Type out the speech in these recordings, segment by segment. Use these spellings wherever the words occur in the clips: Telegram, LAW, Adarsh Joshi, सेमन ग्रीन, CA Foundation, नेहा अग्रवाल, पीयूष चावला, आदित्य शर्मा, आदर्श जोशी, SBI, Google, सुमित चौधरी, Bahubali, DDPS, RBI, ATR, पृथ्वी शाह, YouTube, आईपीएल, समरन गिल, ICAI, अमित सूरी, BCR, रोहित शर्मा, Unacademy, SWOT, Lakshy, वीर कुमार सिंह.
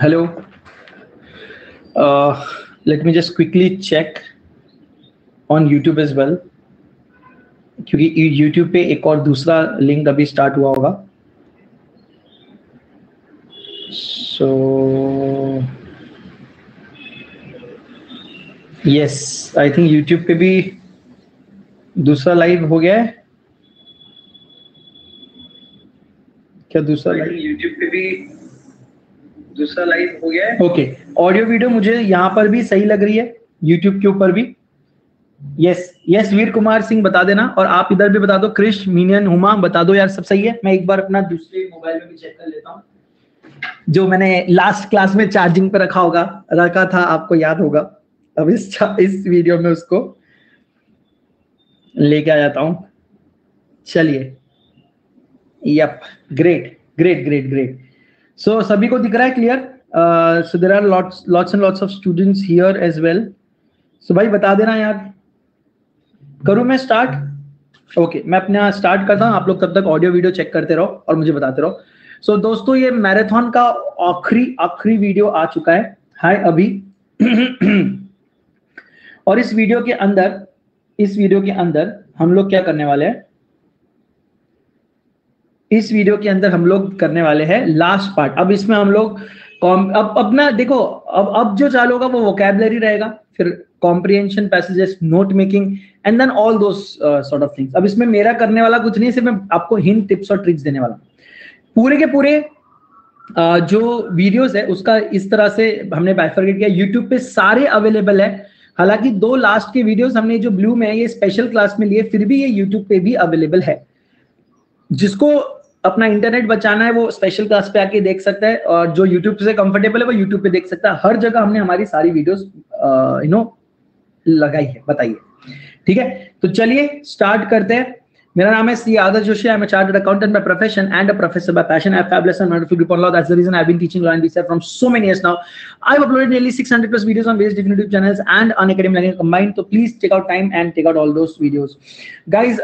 Hello. Let me just quickly check on YouTube as well. क्योंकि YouTube पे एक और दूसरा लिंक अभी स्टार्ट हुआ होगा. So yes, I think YouTube पे भी दूसरा लाइव हो गया है. क्या दूसरा लाइव YouTube पे भी दूसरा लाइव हो गया है? ओके, ऑडियो वीडियो मुझे यहाँ पर भी सही लग रही है, YouTube के ऊपर भी. यस वीर कुमार सिंह बता देना, और आप इधर भी बता दो. क्रिश, मीनियन, हुमा बता दो यार, सब सही है. मैं एक बार अपना दूसरे मोबाइल में भी चेक कर लेता हूँ जो मैंने लास्ट क्लास में चार्जिंग पे रखा था, आपको याद होगा. अब इस वीडियो में उसको लेके आ जाता हूँ. चलिए, यप, ग्रेट. सो सभी को दिख रहा है clear? So there are lots and lots of students here as well. सो भाई बता देना यार, करूं मैं स्टार्ट? ओके, मैं अपना स्टार्ट करता हूं, आप लोग तब तक ऑडियो वीडियो चेक करते रहो और मुझे बताते रहो. सो दोस्तों, ये मैराथन का आखिरी वीडियो आ चुका है. हाय अभी. और इस वीडियो के अंदर हम लोग क्या करने वाले हैं? इस वीडियो के अंदर हम लोग करने वाले हैं लास्ट पार्ट. अब इसमें हम लोग अब जो चालू होगा वो वोकैबुलरी रहेगा, फिर comprehension, passages, note making and then all those sort of things. अब इसमें मेरा करने वाला कुछ नहीं, सिर्फ मैं आपको हिंट, टिप्स और ट्रिक्स देने वाला हूँ. पूरे के पूरे जो वीडियोस है उसका इस तरह से हमने बाइफरकेट किया. यूट्यूब पे सारे अवेलेबल है. हालांकि दो लास्ट के वीडियोस हमने जो ब्लू में है ये स्पेशल क्लास में लिए, फिर भी ये यूट्यूब पे भी अवेलेबल है. जिसको अपना इंटरनेट बचाना है वो स्पेशल क्लास पे आके देख सकता है, और जो यूट्यूब से कंफर्टेबल है वो यूट्यूब पे देख सकता है. हर जगह हमने हमारी सारी वीडियोस लगाई है. बताइए, ठीक है? तो चलिए स्टार्ट करते हैं. मेरा नाम है C आदर्श जोशी. I am a chartered accountant by profession and a professor by passion. I have fabulous and wonderful group on law. That's the reason I have been teaching law and BCR from so many years now. I have uploaded nearly 600 plus videos on various different YouTube channels and Unacademy like combined. So please take out time and take out all those videos. Guys,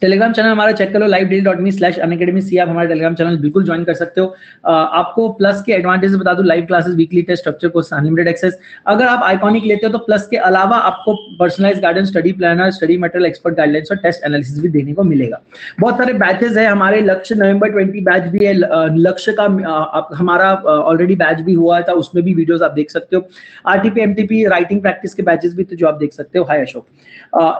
Telegram channel हमारा check कर लो, live.me/unacademy.ca आप हमारा Telegram channel बिल्कुल join कर सकते हो. आपको प्लस के एडवांटेजेस बता दूं. Live classes, weekly test, structure course, unlimited access. अगर आप आइकॉनिक लेते हो तो प्लस के अलावा आपको personalise guidance, study planner, study material, expert guidelines और टेस्ट एनालिसिस भी देने को मिलेगा. बहुत सारे बैचेस है हमारे. लक्ष्य नवंबर 20 बैच भी है. लक्ष्य का हमारा ऑलरेडी बैच भी हुआ था, उसमें भी वीडियोज आप देख सकते हो. आरटीपी, एमटीपी, राइटिंग प्रैक्टिस के बैचेस भी तो जो आप देख सकते हो. हाय अशोक.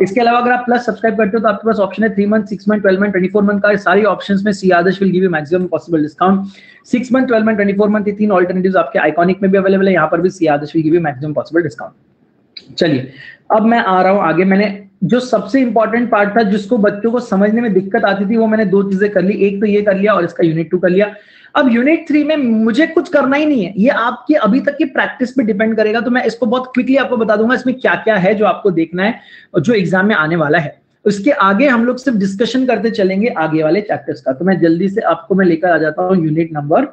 इसके अलावा अगर आप प्लस सब्सक्राइब करते हो तो आपके पास ऑप्शन है 3 month, 6 month, 12 month, 24 month का. सारी ऑप्शंस में C Adarsh will give you maximum possible discount. 6 month, 12 month, 24 month, ये तीन ऑल्टरनेटिव्स आपके आइकॉनिक में भी अवेलेबल है. यहाँ पर भी C Adarsh will give you maximum possible discount. चलिए, अब मैं आ रहा हूँ आगे. मैंने जो सबसे इंपॉर्टेंट पार्ट था, जिसको बच्चों को समझने में दिक्कत आती थी, वो मैंने दो चीजें कर ली. एक तो ये कर लिया और इसका यूनिट 2 कर लिया. अब यूनिट 3 में मुझे कुछ करना ही नहीं है. ये आपके अभी तक की प्रैक्टिस पे डिपेंड करेगा. तो मैं इसको बहुत क्विकली आपको बता दूंगा इसमें क्या क्या है जो आपको देखना है और जो एग्जाम में आने वाला है. उसके आगे हम लोग सिर्फ डिस्कशन करते चलेंगे आगे वाले चैप्टर्स का. तो मैं जल्दी से आपको मैं लेकर आ जाता हूं यूनिट नंबर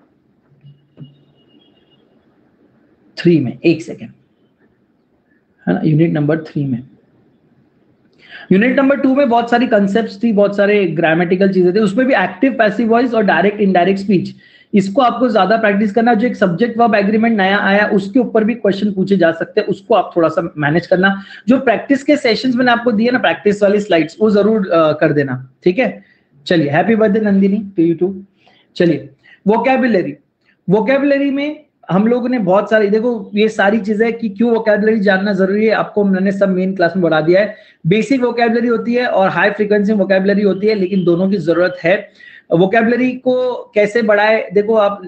3 में. एक सेकेंड, है ना? यूनिट नंबर 3 में, यूनिट नंबर 2 में बहुत सारी कंसेप्ट्स थी, बहुत सारे ग्रामेटिकल चीजें थी. उसमें भी एक्टिव, पैसिव वॉइस और डायरेक्ट इनडायरेक्ट स्पीच, इसको आपको ज्यादा प्रैक्टिस करना. जो एक सब्जेक्ट वर्ब एग्रीमेंट नया आया, उसके ऊपर भी क्वेश्चन पूछे जा सकते हैं, उसको आप थोड़ा सा मैनेज करना. जो प्रैक्टिस के सेशंस मैंने आपको दिए ना, प्रैक्टिस वाली स्लाइड्स, वो जरूर कर देना, ठीक है? चलिए, happy birthday Nandini to you too. चलिए, वोकैबुलरी में हम लोगों ने बहुत सारी, देखो ये सारी चीजें कि क्यों वोकैबुलरी जानना जरूरी है, आपको मैंने सब मेन क्लास में बढ़ा दिया है. बेसिक वोकैबुलरी होती है और हाई फ्रिक्वेंसी वोकैबुलरी होती है, लेकिन दोनों की जरूरत है. वोकैबुलरी को कैसे बढ़ाए, देखो आप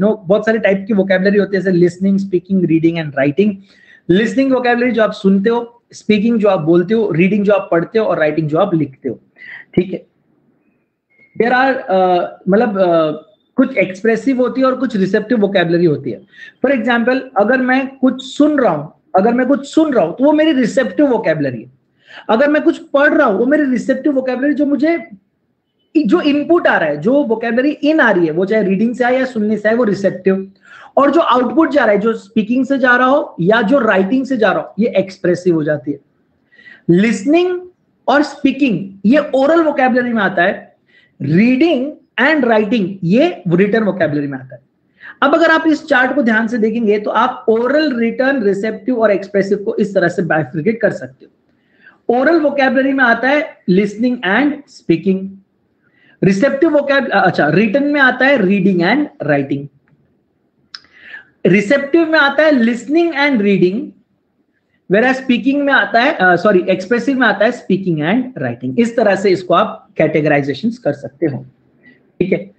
नो बहुत सारे टाइप की वोकैबुलरी होती है, जैसे listening, speaking, reading and writing. Listening vocabulary जो आप सुनते हो, स्पीकिंग जो आप बोलते हो, रीडिंग जो आप पढ़ते हो और राइटिंग जो आप लिखते हो, ठीक है? देयर आर कुछ एक्सप्रेसिव होती है और कुछ रिसेप्टिव वोकैबुलरी होती है. फॉर एग्जाम्पल, अगर मैं कुछ सुन रहा हूं तो वो मेरी रिसेप्टिव वोकैबुलरी है. अगर मैं कुछ पढ़ रहा हूं, वो मेरी रिसेप्टिव वोकैबुलरी, जो मुझे जो इनपुट आ रहा है, जो वोकैबुलरी इन आ रही है, वो चाहे रीडिंग से आए या सुनने से आए, वो रिसेप्टिव. और जो आउटपुट जा रहा है, जो स्पीकिंग से जा रहा हो या जो राइटिंग से जा रहा हो, ये एक्सप्रेसिव हो जाती है. लिसनिंग और स्पीकिंग ये ओरल वोकैबुलरी में आता है. रीडिंग एंड राइटिंग, ये रिटन वोकैबुलरी में आता है। अब अगर आप इस चार्ट को ध्यान से देखेंगे तो आप ओरल, रिटन, रिसेप्टिव और एक्सप्रेसिव को इस तरह से बाइफर्केट कर सकते हो। ओरल वोकैबुलरी में आता है listening and speaking, receptive written में आता है रीडिंग एंड राइटिंग, रिसेप्टिव में आता है listening and reading, vera speaking में आता है एक्सप्रेसिव में आता है स्पीकिंग एंड राइटिंग। इस तरह से इसको आप कैटेगराइजेशन कर सकते हो। ठीक है,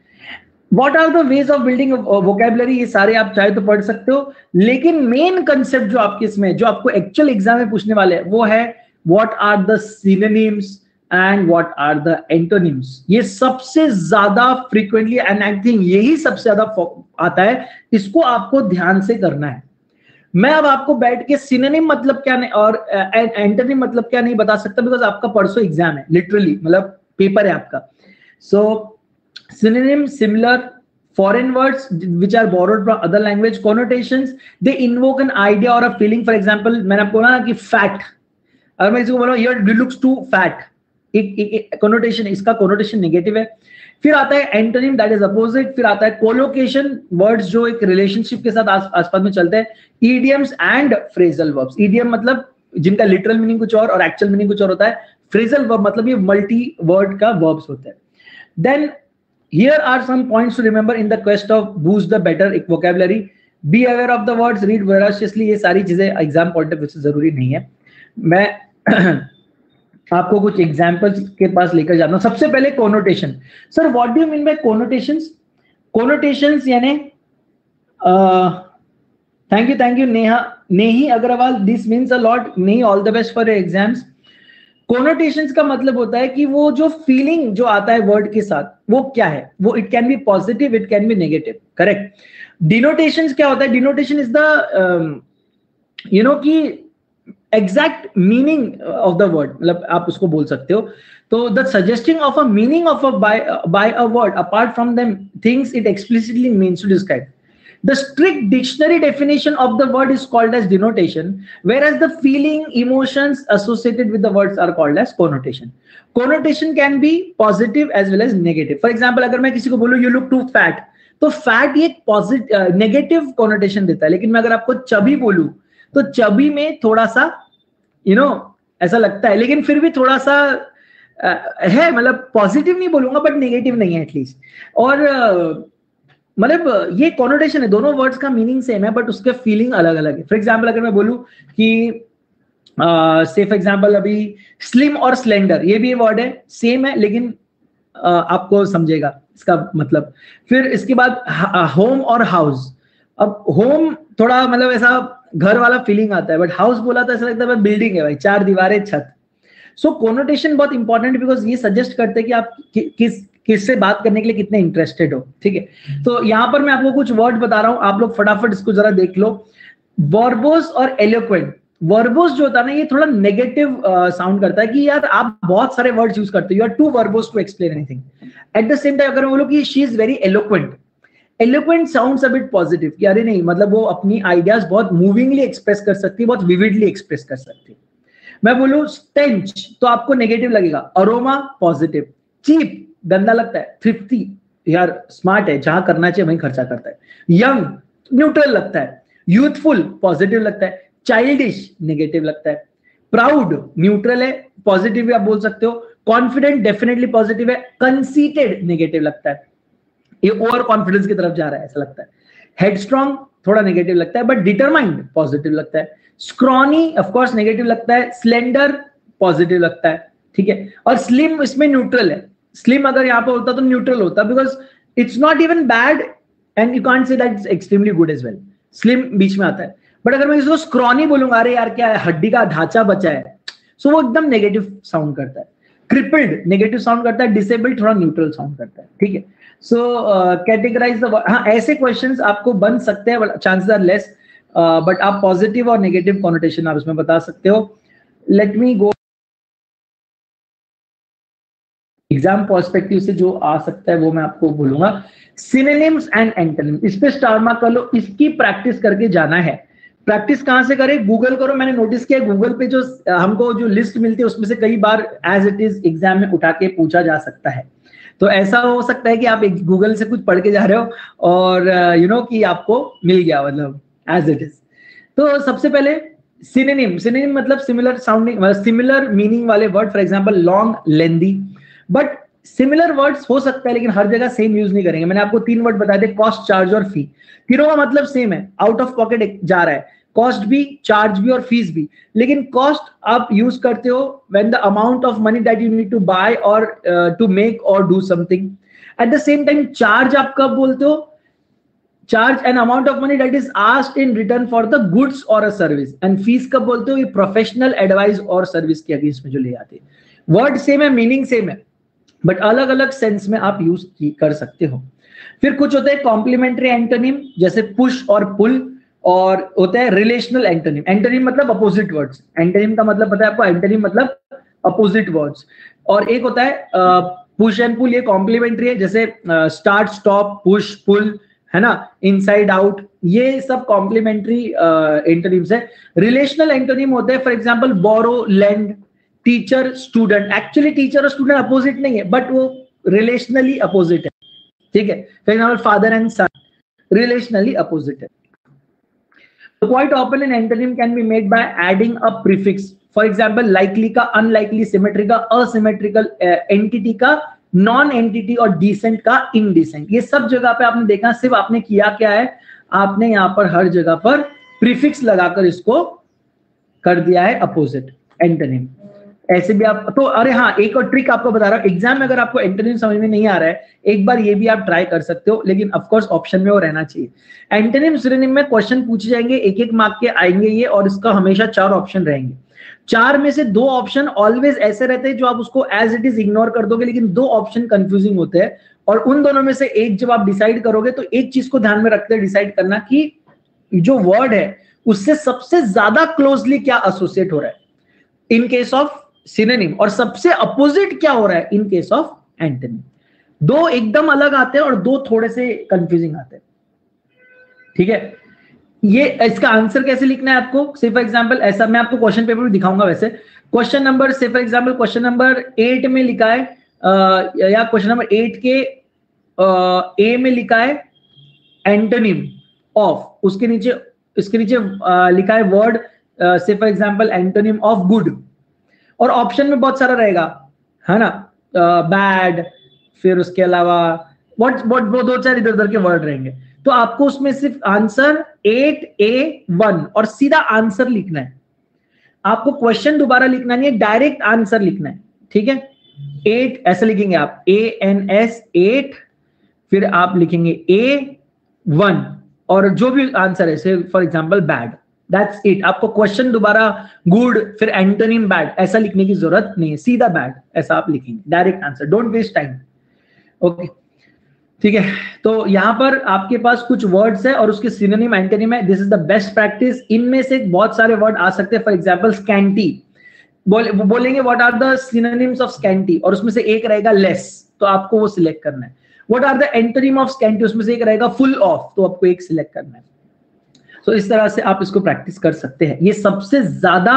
what are the ways of building vocabulary, ये सारे आप चाहे तो पढ़ सकते हो, लेकिन मेन कंसेप्ट जो आपके इसमें जो आपको एक्चुअल एग्जाम में पूछने वाले हैं वो है what are the synonyms and what are the antonyms. ये सबसे ज्यादा फ्रीक्वेंटली एंड आई थिंक यही सबसे ज्यादा आता है, इसको आपको ध्यान से करना है। मैं अब आपको बैठ के सिनोनिम मतलब क्या नहीं और एंटोनिम मतलब क्या नहीं बता सकता, बिकॉज आपका परसों एग्जाम है, लिटरली मतलब पेपर है आपका। सो synonym, similar, foreign words which are borrowed from other language, connotations, they invoke an idea or a feeling. For example, मैंने आपको बोला ना कि fat, अगर मैं इसको बोलूँ here it looks too fat, एक connotation, इसका connotation negative है। फिर आता है antonym that is opposite, फिर आता है collocation, words जो एक relationship के साथ आसपास में चलते हैं, idioms and phrasal verbs। idiom मतलब जिनका literal meaning कुछ और actual meaning कुछ और होता है, phrasal verb मतलब ये multi word का verbs होता है। Then here are some points to remember in the quest of boost the better vocabulary. Be aware of the words, read voraciously, ये सारी चीजें एग्जाम पॉइंट ऑफ व्यू से जरूरी नहीं है। मैं आपको कुछ एग्जाम्पल्स के पास लेकर जाता हूँ। सबसे पहले connotation. Sir what do you mean by connotations? Connotations यानी thank you Neha, Nehi Agarwal, this means a lot Nehi, all the best for your exams. Connotations का मतलब होता है कि वो जो फीलिंग जो आता है वर्ड के साथ वो क्या है, वो it can be positive, it can be negative, correct. Denotations क्या होता है? Denotation is the you know कि exact meaning of the word, मतलब आप उसको बोल सकते हो। तो the suggesting of a meaning of a by a word apart from them things it explicitly means to describe. The strict dictionary definition of the word is called as denotation, whereas the feeling, emotions associated with the words are called as connotation. Connotation can be positive as well as negative. For example, अगर मैं किसी को बोलूँ you look too fat, तो fat ये positive negative connotation देता है। लेकिन मैं अगर आपको chubby बोलूँ, तो chubby में थोड़ा सा you know ऐसा लगता है, लेकिन फिर भी थोड़ा सा है, मतलब positive नहीं बोलूँगा but negative नहीं है at least। और मतलब ये कॉनोटेशन है, दोनों वर्ड्स का मीनिंग सेम है बट उसके फीलिंग अलग अलग है। फॉर एग्जांपल अगर मैं बोलूं कि से फॉर एग्जांपल अभी स्लिम और स्लेंडर, ये भी वर्ड है, सेम है लेकिन आपको समझेगा इसका मतलब। फिर इसके बाद होम और हाउस। अब होम थोड़ा मतलब ऐसा घर वाला फीलिंग आता है, बट हाउस बोला तो ऐसा लगता है बिल्डिंग है भाई, चार दीवारें, छत। सो कॉनोटेशन बहुत इंपॉर्टेंट, बिकॉज ये सजेस्ट करते हैं कि आप किससे बात करने के लिए कितने इंटरेस्टेड हो। ठीक है, तो यहाँ पर मैं आपको कुछ वर्ड बता रहा हूँ, आप लोग फटाफट इसको जरा देख लो। वर्बोस और एलोक्वेंट। वर्बोस जो होता है ना ये थोड़ा नेगेटिव साउंड करता है कि यार आप बहुत सारे वर्ड्स यूज करते हो, you are too verbose to explain anything. At the same time अगर मैं बोलूं कि she is very eloquent, eloquent sounds a bit positive कि अरे नहीं, मतलब वो अपनी आइडियाज बहुत मूविंगली एक्सप्रेस कर सकती है, बहुत विविडली एक्सप्रेस कर सकती है। मैं बोलूं स्टेंच तो आपको नेगेटिव लगेगा, अरोमा पॉजिटिव। चीप गंदा लगता है, थ्रिफ्टी यार स्मार्ट है, जहां करना चाहिए वहीं खर्चा करता है। यंग न्यूट्रल लगता है, यूथफुल पॉजिटिव लगता है, चाइल्डिश नेगेटिव लगता है, प्राउड न्यूट्रल है, पॉजिटिव भी आप बोल सकते हो, कॉन्फिडेंट डेफिनेटली पॉजिटिव है, कंसीटेड नेगेटिव लगता है, ये ओवर कॉन्फिडेंस की तरफ जा रहा है ऐसा लगता है। हेडस्ट्रॉन्ग थोड़ा नेगेटिव लगता है बट डिटरमाइंड पॉजिटिव लगता है। स्क्रॉनी ऑफकोर्स नेगेटिव लगता है, स्लेंडर पॉजिटिव लगता है, ठीक है। और स्लिम इसमें न्यूट्रल है, स्लिम अगर यहाँ पर होता तो न्यूट्रल होता, because it's not even bad and you can't say that it's extremely good as well, slim बीच में आता है। बट अगर मैं इसको स्क्रॉनी बोलूंगा, अरे यार क्या हड्डी का ढांचा बचा है, सो वो एकदम नेगेटिव साउंड करता है। क्रिपल्ड नेगेटिव साउंड करता है, डिसेबल्ड थोड़ा न्यूट्रल साउंड करता है, ठीक है। सो कैटेगराइज द, हाँ ऐसे क्वेश्चन आपको बन सकते हैं, चांसेस आर लेस, बट आप पॉजिटिव और नेगेटिव कॉनोटेशन आप इसमें बता सकते हो। Let me go exam perspective से जो आ सकता है वो मैं आपको बोलूंगा। सिनोनिम्स एंड एंटोनिम्स, इस पे स्टार मार्क कर लो, इसकी प्रैक्टिस करके जाना है। प्रैक्टिस कहाँ से करें? गूगल करो। मैंने नोटिस किया गूगल पे जो हमको जो लिस्ट मिलती है उसमें से कई बार एज इट इज एग्जाम में उठा के पूछा जा सकता है। तो ऐसा हो सकता है कि आप एक गूगल से कुछ पढ़ के जा रहे हो और कि आपको मिल गया, मतलब एज इट इज। तो सबसे पहले सिनोनिम, सिनोनिम मतलब सिमिलर साउंडिंग, सिमिलर मीनिंग वाले word. For example long lengthy, but similar words हो सकता है लेकिन हर जगह सेम यूज नहीं करेंगे। मैंने आपको 3 वर्ड बताए थे, कॉस्ट, चार्ज और फी। तीनों का मतलब सेम है, आउट ऑफ पॉकेट जा रहा है, कॉस्ट भी, चार्ज भी और फीस भी। लेकिन कॉस्ट आप यूज करते हो when the amount of money that you need to buy और टू मेक और do something. At the same time charge आप कब बोलते हो, charge an amount of money that is asked in return for the goods और a service. And fees कब बोलते हो, ये प्रोफेशनल एडवाइस और सर्विस के अगेंस्ट में जो ले आते हैं। वर्ड सेम है, मीनिंग सेम है, बट अलग अलग सेंस में आप यूज कर सकते हो। फिर कुछ होते हैं कॉम्प्लीमेंट्री एंटोनिम, जैसे पुश और पुल, और होता है रिलेशनल एंटोनिम। एंटोनिम मतलब अपोजिट वर्ड्स, एंटोनिम का मतलब पता है आपको, एंटोनिम मतलब अपोजिट वर्ड्स। और एक होता है पुश एंड पुल, ये कॉम्प्लीमेंट्री है, जैसे स्टार्ट स्टॉप, पुश पुल, है ना, इनसाइड आउट, ये सब कॉम्प्लीमेंट्री एंटोनिम्स है। रिलेशनल एंटोनिम होते हैं for example borrow, lend, teacher, student. Actually teacher और स्टूडेंट अपोजिट नहीं है, बट वो रिलेशनली अपोजिट है, ठीक है। For example father and son, relationally opposite है। Quite often an antonym can be made by adding a prefix. For example, likely का unlikely, symmetric का asymmetrical, entity का non-entity और decent का indecent। ये सब जगह पे आपने देखा, सिर्फ आपने किया क्या है, आपने यहाँ पर हर जगह पर prefix लगाकर इसको कर दिया है opposite antonym। ऐसे भी आप तो, अरे हाँ, एक और ट्रिक आपको बता रहा हूँ, एग्जाम में अगर आपको एंटोनिम समझ में नहीं आ रहा है, एक बार ये भी आप ट्राई कर सकते हो, लेकिन ऑफ कोर्स ऑप्शन में वो रहना चाहिए। एंटोनिम सिनोनिम में क्वेश्चन पूछे जाएंगे, 1-1 मार्क के आएंगे ये, और इसका हमेशा 4 ऑप्शन रहेंगे। 4 में से 2 ऑप्शन ऑलवेज ऐसे रहते हैं जो आप उसको एज इट इज इग्नोर कर दोगे, लेकिन 2 ऑप्शन कंफ्यूजिंग होते हैं, और उन दोनों में से एक जब आप डिसाइड करोगे तो एक चीज को ध्यान में रखते डिसाइड करना कि जो वर्ड है उससे सबसे ज्यादा क्लोजली क्या एसोसिएट हो रहा है इन केस ऑफ सिनोनिम, और सबसे अपोजिट क्या हो रहा है इन केस ऑफ एंटोनिम। 2 एकदम अलग आते हैं और 2 थोड़े से कंफ्यूजिंग आते हैं, ठीक है। ये इसका आंसर कैसे लिखना है आपको, से फॉर एग्जांपल ऐसा मैं आपको क्वेश्चन पेपर में दिखाऊंगा। वैसे question number, say for example question number 8 में लिखा है या क्वेश्चन नंबर 8 के ए में लिखा है एंटोनिम ऑफ, उसके नीचे, इसके नीचे लिखा है word, say for example antonym of good, और ऑप्शन में बहुत सारा रहेगा, है ना, बैड, फिर उसके अलावा वो 2-4 इधर उधर के वर्ड रहेंगे। तो आपको उसमें सिर्फ आंसर 8A1 और सीधा आंसर लिखना है, आपको क्वेश्चन दोबारा लिखना नहीं है, डायरेक्ट आंसर लिखना है, ठीक है। 8 ऐसे लिखेंगे आप, ANS 8, फिर आप लिखेंगे A1 और जो भी आंसर है, for example bad, That's it। आपको क्वेश्चन दोबारा गुड फिर एंटोनिम बैड ऐसा लिखने की जरूरत नहीं है, सीधा बैड ऐसा आप लिखेंगे, direct answer, don't waste time, okay, ठीक है। तो यहाँ पर आपके पास कुछ वर्ड्स है और उसके सिनोनिम एंटोनिम है। This is the best practice. इनमें से बहुत सारे वर्ड आ सकते हैं। फॉर एग्जाम्पल स्कैंटी, बोलेंगे what are the synonyms of scanty, और उसमें से एक रहेगा लेस, तो आपको वो सिलेक्ट करना है। What are the antonym of scanty, उसमें से एक रहेगा फुल ऑफ, तो आपको एक सिलेक्ट करना है। तो इस तरह से आप इसको प्रैक्टिस कर सकते हैं। ये सबसे ज्यादा,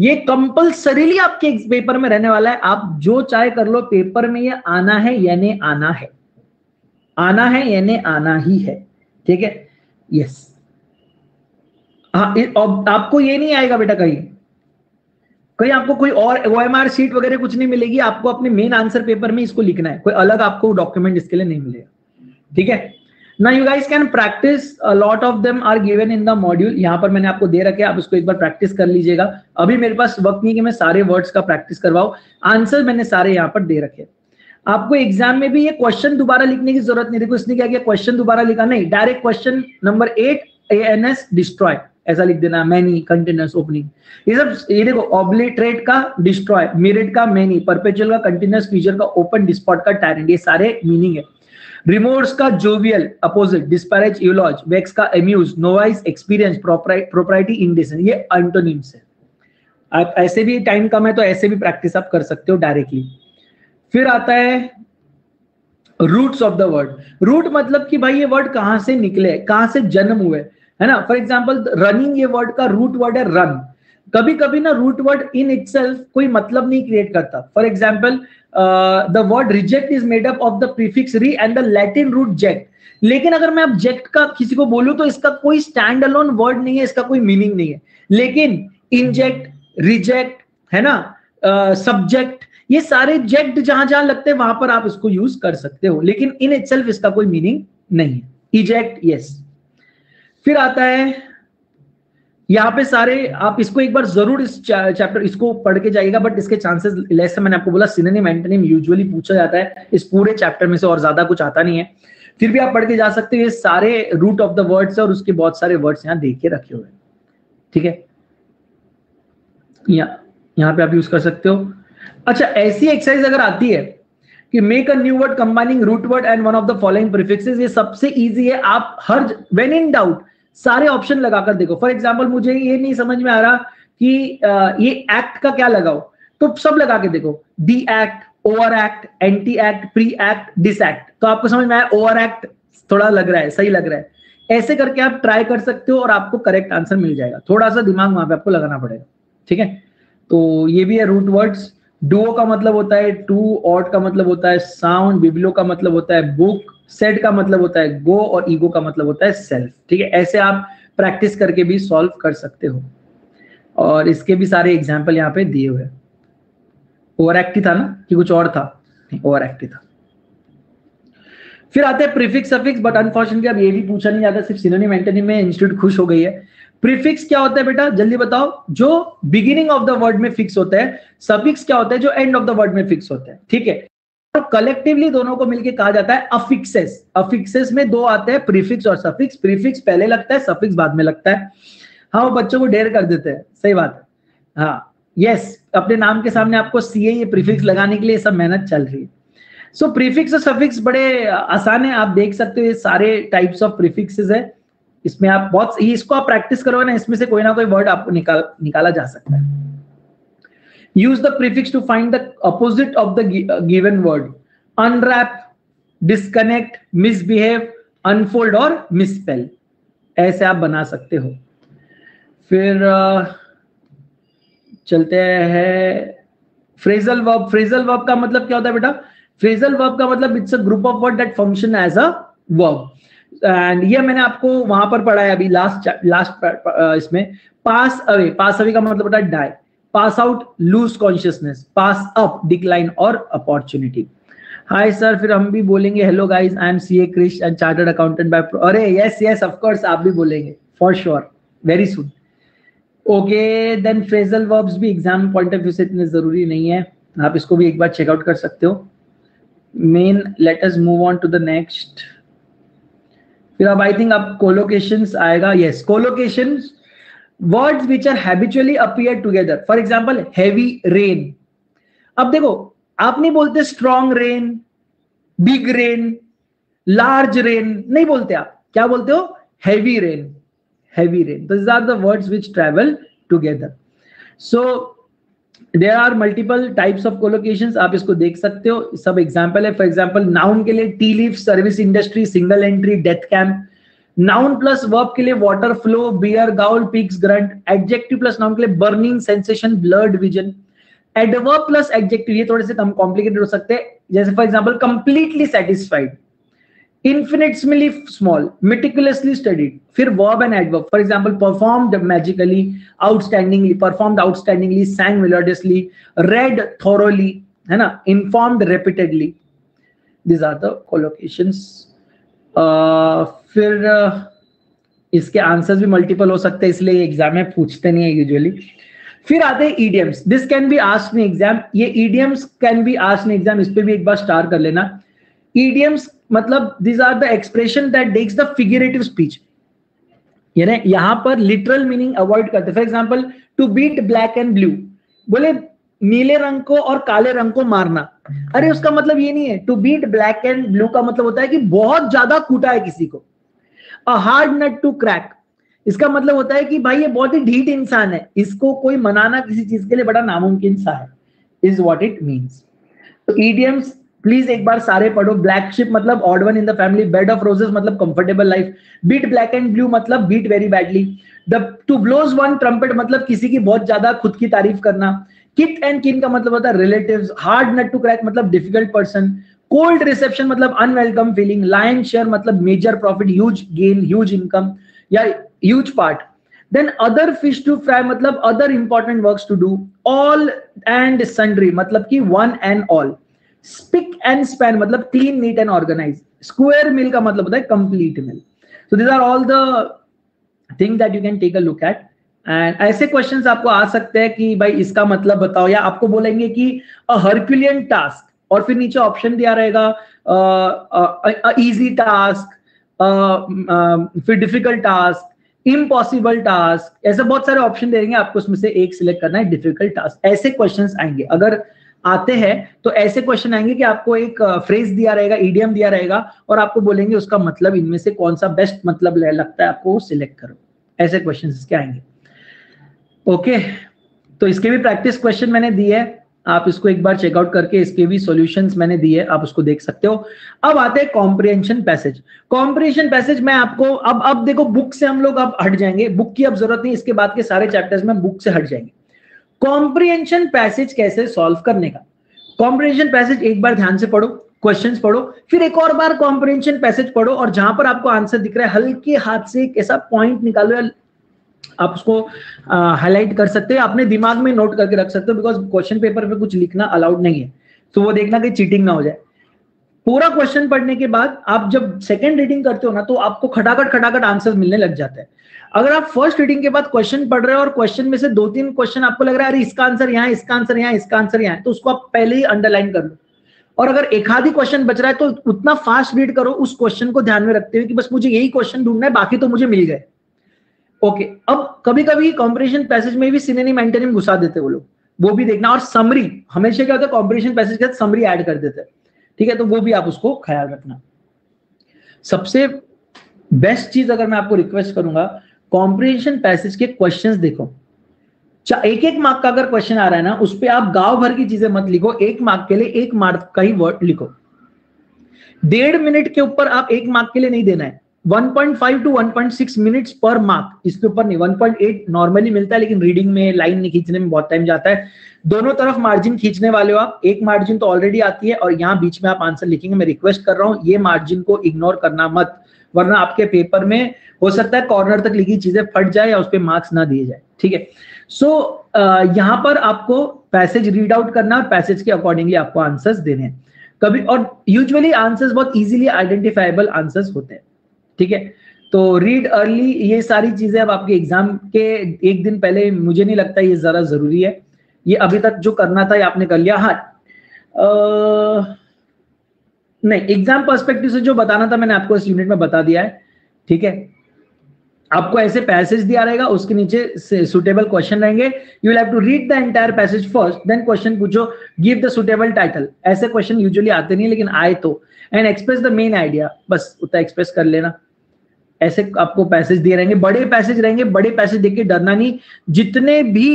ये कंपल्सरीली आपके पेपर में रहने वाला है। आप जो चाहे कर लो, पेपर में ये आना है, यानी आना है, आना है यानी आना ही है, ठीक है। यस, हाँ, आपको ये नहीं आएगा बेटा कहीं कहीं, आपको कोई और OMR शीट वगैरह कुछ नहीं मिलेगी। आपको अपने मेन आंसर पेपर में इसको लिखना है, कोई अलग आपको डॉक्यूमेंट इसके लिए नहीं मिलेगा, ठीक है ना। You guys can practise, lot of them are given in the module. यहाँ पर मैंने आपको दे रखे, आप इसको एक बार प्रैक्टिस कर लीजिएगा। अभी मेरे पास वक्त नहीं कि मैं सारे वर्ड्स का प्रैक्टिस करवाऊँ, आंसर मैंने सारे यहाँ पर दे रखे। आपको एग्जाम में भी ये क्वेश्चन दोबारा लिखने की जरूरत नहीं। देखो इसने क्या किया, क्वेश्चन दोबारा लिखा नहीं, direct question number 8 ANS destroy ऐसा लिख देना, मैनी, कंटिन्यूस, ओपनिंग, ये सब। ये देखो, ऑब्लिटरेट का डिस्ट्रॉय, मिरिट का मैनी, परपेचुअल का कंटिन्यूस, फ्यूचर का ओपन, डिस्पॉट का टैरेंट, ये सारे मीनिंग है। रिमोर्स का jovial, opposite, disparage, eulogy, vex का amuse, novice, experience, property, indecent, ये एंटोनिम्स है। आप ऐसे भी, टाइम कम है तो ऐसे भी प्रैक्टिस आप कर सकते हो डायरेक्टली। फिर आता है roots of the word. Root मतलब कि भाई ये वर्ड कहाँ से निकले, कहाँ से जन्म हुए, है ना। फॉर एग्जाम्पल रनिंग, ये वर्ड का रूट वर्ड है रन। कभी कभी ना रूट वर्ड इन इटसेल्फ कोई मतलब नहीं क्रिएट करता. For example the word reject is made up of the prefix re and the Latin root ject. लेकिन अगर मैं अब जेक्ट का किसी को बोलूं तो इसका कोई स्टैंड अलोन वर्ड नहीं है, इसका कोई मीनिंग नहीं है. लेकिन इंजेक्ट, रिजेक्ट, है ना, सब्जेक्ट, ये सारे जेक्ट जहां जहां लगते हैं वहां पर आप इसको यूज कर सकते हो. लेकिन इन इटसेल्फ इसका कोई मीनिंग नहीं है. Eject, yes. फिर आता है यहाँ पे सारे, आप इसको एक बार जरूर इस चैप्टर इसको पढ़ के जाइएगा, बट इसके चांसेस लेस है. मैंने आपको बोला सिनोनिम एंटोनिम यूजुअली पूछा जाता है इस पूरे चैप्टर में से, और ज्यादा कुछ आता नहीं है. फिर भी आप पढ़ के जा सकते हो. ये सारे रूट ऑफ द वर्ड्स है और उसके बहुत सारे वर्ड्स यहाँ देख के रखे हुए हैं. ठीक है, यहाँ पे आप यूज कर सकते हो. अच्छा, ऐसी एक्सरसाइज अगर आती है कि make a new word combining root word and one of the following prefixes, ये सबसे इजी है. आप हर व्हेन इन डाउट सारे ऑप्शन लगाकर देखो. फॉर एग्जाम्पल मुझे ये नहीं समझ में आ रहा कि ये एक्ट का क्या लगाओ, तो सब लगा के देखो, de act, over act, anti act, pre act, dis act. तो आपको समझ में आया ओवर एक्ट थोड़ा लग रहा है, सही लग रहा है. ऐसे करके आप ट्राई कर सकते हो और आपको करेक्ट आंसर मिल जाएगा. थोड़ा सा दिमाग वहां पे आपको लगाना पड़ेगा. ठीक है, तो ये भी है रूट वर्ड्स. डुओ का मतलब होता है टू, ऑट का मतलब होता है साउंड, बिब्लो का मतलब होता है बुक, सेट का मतलब होता है गो और ईगो का मतलब होता है सेल्फ. ठीक है, ऐसे आप प्रैक्टिस करके भी सॉल्व कर सकते हो. और इसके भी सारे एग्जाम्पल यहाँ पे दिए हुए हैं. ओवर एक्ट ही था ना कि कुछ और था? ओवर एक्ट ही था. फिर आते हैं प्रीफिक्स सफिक्स, बट अनफॉर्चुनेटली अब ये भी पूछा नहीं जाता, सिर्फ सिनोनिम एंटोनिम में इंस्टीट्यूट खुश हो गई है. प्रीफिक्स क्या होता है बेटा, जल्दी बताओ? जो बिगिनिंग ऑफ द वर्ड में फिक्स होता है. सफिक्स क्या होता है? जो एंड ऑफ द वर्ड में फिक्स होता है. ठीक है, तो कलेक्टिवली दोनों को मिलकर कहा जाता है अफिक्सेस. अफिक्सेस में दो आते हैं, प्रीफिक्स और सफिक्स. प्रीफिक्स पहले लगता है, सफिक्स बाद में लगता है. हाँ, बच्चों को डेयर कर देते हैं, सही बात है. हाँ, यस, अपने नाम के सामने आपको सीए ये प्रीफिक्स लगाने के लिए सब मेहनत चल रही है. सो प्रीफिक्स और सफिक्स बड़े आसान है, आप देख सकते हो. ये सारे टाइप्स ऑफ प्रीफिक्सेस है. इसमें आप बहुत, इसको आप प्रैक्टिस करोगे ना, इसमें से कोई ना कोई वर्ड आपको निकाला जा सकता है. Use the prefix to find the opposite of the given word. Unwrap, disconnect, misbehave, unfold और मिसस्पेल, ऐसे आप बना सकते हो. फिर चलते हैं फ्रेजल वर्ब. फ्रेजल वर्ब का मतलब क्या होता है बेटा? फ्रेजल वर्ब का मतलब it's a group of word that function as a verb. And ये मैंने आपको वहां पर पढ़ाया अभी लास्ट इसमें. पास अवे, पास अवे का मतलब होता है die. Pass out, lose consciousness. Pass up, decline और अपॉर्चुनिटी. हाय सर, फिर हम भी बोलेंगे hello guys, I am CA Krish and chartered accountant bye. अरे यस यस, ऑफ कोर्स आप भी बोलेंगे for sure very soon. Okay, then phrasal verbs भी एग्जाम पॉइंट ऑफ व्यू से इतने जरूरी नहीं है, आप इसको भी एक बार चेकआउट कर सकते हो. Man, let us move on to the next. फिर अब आई थिंक अब कोलोकेशंस आएगा. Yes, collocations, words which are habitually appear together. For example heavy rain. अब देखो, आप नहीं बोलते strong rain, big rain, large rain, नहीं बोलते. आप क्या बोलते हो? Heavy rain. Heavy rain. This are the words which travel together. So there are multiple types of collocations, आप इसको देख सकते हो. सब एग्जाम्पल है. फॉर एग्जाम्पल नाउन के लिए tea leaf, service industry, single entry, death camp. Noun plus verb के लिए water flow, bear, growl, pigs, grunt. Adjective plus noun के लिए burning, sensation, blurred vision. Adverb plus adjective, ये थोड़े से कम कॉम्प्लिकेटेड हो सकते हैं. जैसे for example completely satisfied, infinitesimally small, meticulously studied. फिर verb and adverb. For example, performed magically, outstandingly, performed outstandingly, sang melodiously, read thoroughly, है ना, informed repeatedly. These are the collocations. फिर इसके आंसर्स भी मल्टीपल हो सकते हैं, इसलिए एग्जाम में पूछते नहीं है यूजुअली. फिर आते हैं idioms. This can be asked in exam. ये idioms can be asked in exam. इस पे भी एक बार स्टार कर लेना. Idioms मतलब these are the expression that takes the figurative speech. यानी यहाँ पर literal meaning avoid करते. For example, to beat black and blue, बोले नीले रंग को और काले रंग को मारना. अरे उसका मतलब ये नहीं है. to beat black and blue का मतलब होता है कि बहुत ज्यादा कूटा है किसी को. a hard nut to crack, इसका मतलब होता है कि भाई ये बहुत ही ढीठ इंसान है, इसको कोई मनाना किसी चीज के लिए बड़ा नामुमकिन सा है, is what it means. तो idioms प्लीज एक बार सारे पढ़ो. ब्लैक शिप मतलब odd one in the family, bed of roses मतलब comfortable life, beat black and blue मतलब beat very badly, to blows one trumpet मतलब किसी की बहुत ज्यादा खुद की तारीफ करना. किट एंड किन का मतलब होता है relatives. Hard nut to crack मतलब डिफिकल्ट पर्सन. कोल्ड रिसेप्शन मतलब अनवेलकम फीलिंग. लायन शेयर मतलब major profit, huge gain, huge income या huge part. Then other fish to fry मतलब other important works to do. All and sundry मतलब कि one and all. Spick and span मतलब clean, neat and organise. Square meal का मतलब होता है complete meal. So these are all the thing that you can take a look at. And ऐसे questions आपको आ सकते हैं कि भाई इसका मतलब बताओ, या आपको बोलेंगे कि अ हरक्यूलियन टास्क और फिर नीचे ऑप्शन दिया रहेगा इजी टास्क, फिर डिफिकल्ट टास्क, इम्पॉसिबल टास्क, ऐसे बहुत सारे ऑप्शन दे देंगे. आपको उसमें से एक सिलेक्ट करना है, डिफिकल्ट टास्क. ऐसे क्वेश्चंस आएंगे, अगर आते हैं तो ऐसे क्वेश्चन आएंगे कि आपको एक फ्रेज दिया रहेगा, ईडियम दिया रहेगा और आपको बोलेंगे उसका मतलब, इनमें से कौन सा बेस्ट मतलब लगता है आपको वो सिलेक्ट करो. ऐसे क्वेश्चन इसके आएंगे. ओके, तो इसके भी प्रैक्टिस क्वेश्चन मैंने दिए है, आप इसको एक बार चेकआउट करके इसके भी सॉल्यूशंस मैंने दिए है, आप उसको देख सकते हो. अब आते हैं कॉम्प्रिहेंशन पैसेज. कॉम्प्रिहेंशन पैसेज में आपको अब देखो बुक से हम लोग अब हट जाएंगे, बुक की अब जरूरत नहीं, इसके बाद के सारे चैप्टर्स में बुक से हट जाएंगे. कॉम्प्रिहेंशन पैसेज कैसे सॉल्व करने का, कॉम्प्रिहेंशन पैसेज एक बार ध्यान से पढ़ो, क्वेश्चंस पढ़ो, फिर एक और बार कॉम्प्रिहेंशन पैसेज पढ़ो और जहां पर आपको आंसर दिख रहा है हल्के हाथ से एक ऐसा पॉइंट निकालो, आप उसको हाईलाइट कर सकते हो, अपने दिमाग में नोट करके रख सकते हो, बिकॉज क्वेश्चन पेपर पे कुछ लिखना अलाउड नहीं है, तो वो देखना कि चीटिंग ना हो जाए. पूरा क्वेश्चन पढ़ने के बाद आप जब सेकंड रीडिंग करते हो ना तो आपको खटाखट खटाखट आंसर मिलने लग जाता है. अगर आप फर्स्ट रीडिंग के बाद क्वेश्चन पढ़ रहे हो और क्वेश्चन में से दो तीन क्वेश्चन आपको लग रहा है अरे इसका आंसर यहाँ, इसका आंसर यहाँ, इसका आंसर यहाँ, तो उसको आप पहले ही अंडरलाइन कर लो. और अगर एक आधी क्वेश्चन बच रहा है तो उतना फास्ट रीड करो उस क्वेश्चन को ध्यान में रखते हुए कि बस मुझे यही क्वेश्चन ढूंढना है, बाकी तो मुझे मिल गए. ओके, अब कभी कभी कॉम्प्रिहेंशन पैसेज में भी सिनोनिम एंटोनिम घुसा देते वो लोग, वो भी देखना. और समरी, हमेशा क्या होता है कॉम्प्रिहेंशन पैसेज के साथ समरी ऐड कर देते हैं, ठीक है, तो वो भी आप उसको ख्याल रखना. सबसे बेस्ट चीज अगर मैं आपको रिक्वेस्ट करूंगा, कॉम्प्रिहेंशन पैसेज के क्वेश्चंस देखो. एक एक मार्क का अगर क्वेश्चन आ रहा है ना, उस पर आप गांव भर की चीजें मत लिखो, एक मार्क के लिए एक मार्क का ही वर्ड लिखो. 1.5 मिनट के ऊपर आप एक मार्क के लिए नहीं देना है. 1.5 टू 1.6 मिनट्स पर मार्क, इसके ऊपर नहीं. 1.8 नॉर्मली मिलता है, लेकिन रीडिंग में लाइन नहीं खींचने में बहुत टाइम जाता है. दोनों तरफ मार्जिन खींचने वाले हो आप, एक मार्जिन तो ऑलरेडी आती है और यहाँ बीच में आप आंसर लिखेंगे. मैं रिक्वेस्ट कर रहा हूँ ये मार्जिन को इग्नोर करना मत, वरना आपके पेपर में हो सकता है कॉर्नर तक लिखी चीजें फट जाए या उस पर मार्क्स ना दिए जाए, ठीक है. सो यहाँ पर आपको पैसेज रीड आउट करना और पैसेज के अकॉर्डिंगली आपको आंसर्स देने हैं कभी, और यूजुअली आंसर्स बहुत इजीली आइडेंटिफाइबल आंसर्स होते हैं, ठीक है. तो रीड अर्ली, ये सारी चीजें अब आपके एग्जाम के एक दिन पहले मुझे नहीं लगता ये जरा जरूरी है. ये अभी तक जो करना था ये आपने कर लिया. हाँ, नहीं, एग्जाम पर्सपेक्टिव से जो बताना था मैंने आपको इस यूनिट में बता दिया है, ठीक है. आपको ऐसे पैसेज दिया रहेगा, उसके नीचे सुटेबल क्वेश्चन रहेंगे. You will have to read the entire passage first, then question पूछो, गिव द सुटेबल टाइटल. ऐसे क्वेश्चन यूजुअली आते नहीं, लेकिन आए तो, and express the main idea, बस उतना एक्सप्रेस कर लेना. ऐसे आपको पैसेज दिए रहेंगे, बड़े पैसेज रहेंगे. बड़े पैसेज देख के डरना नहीं. जितने भी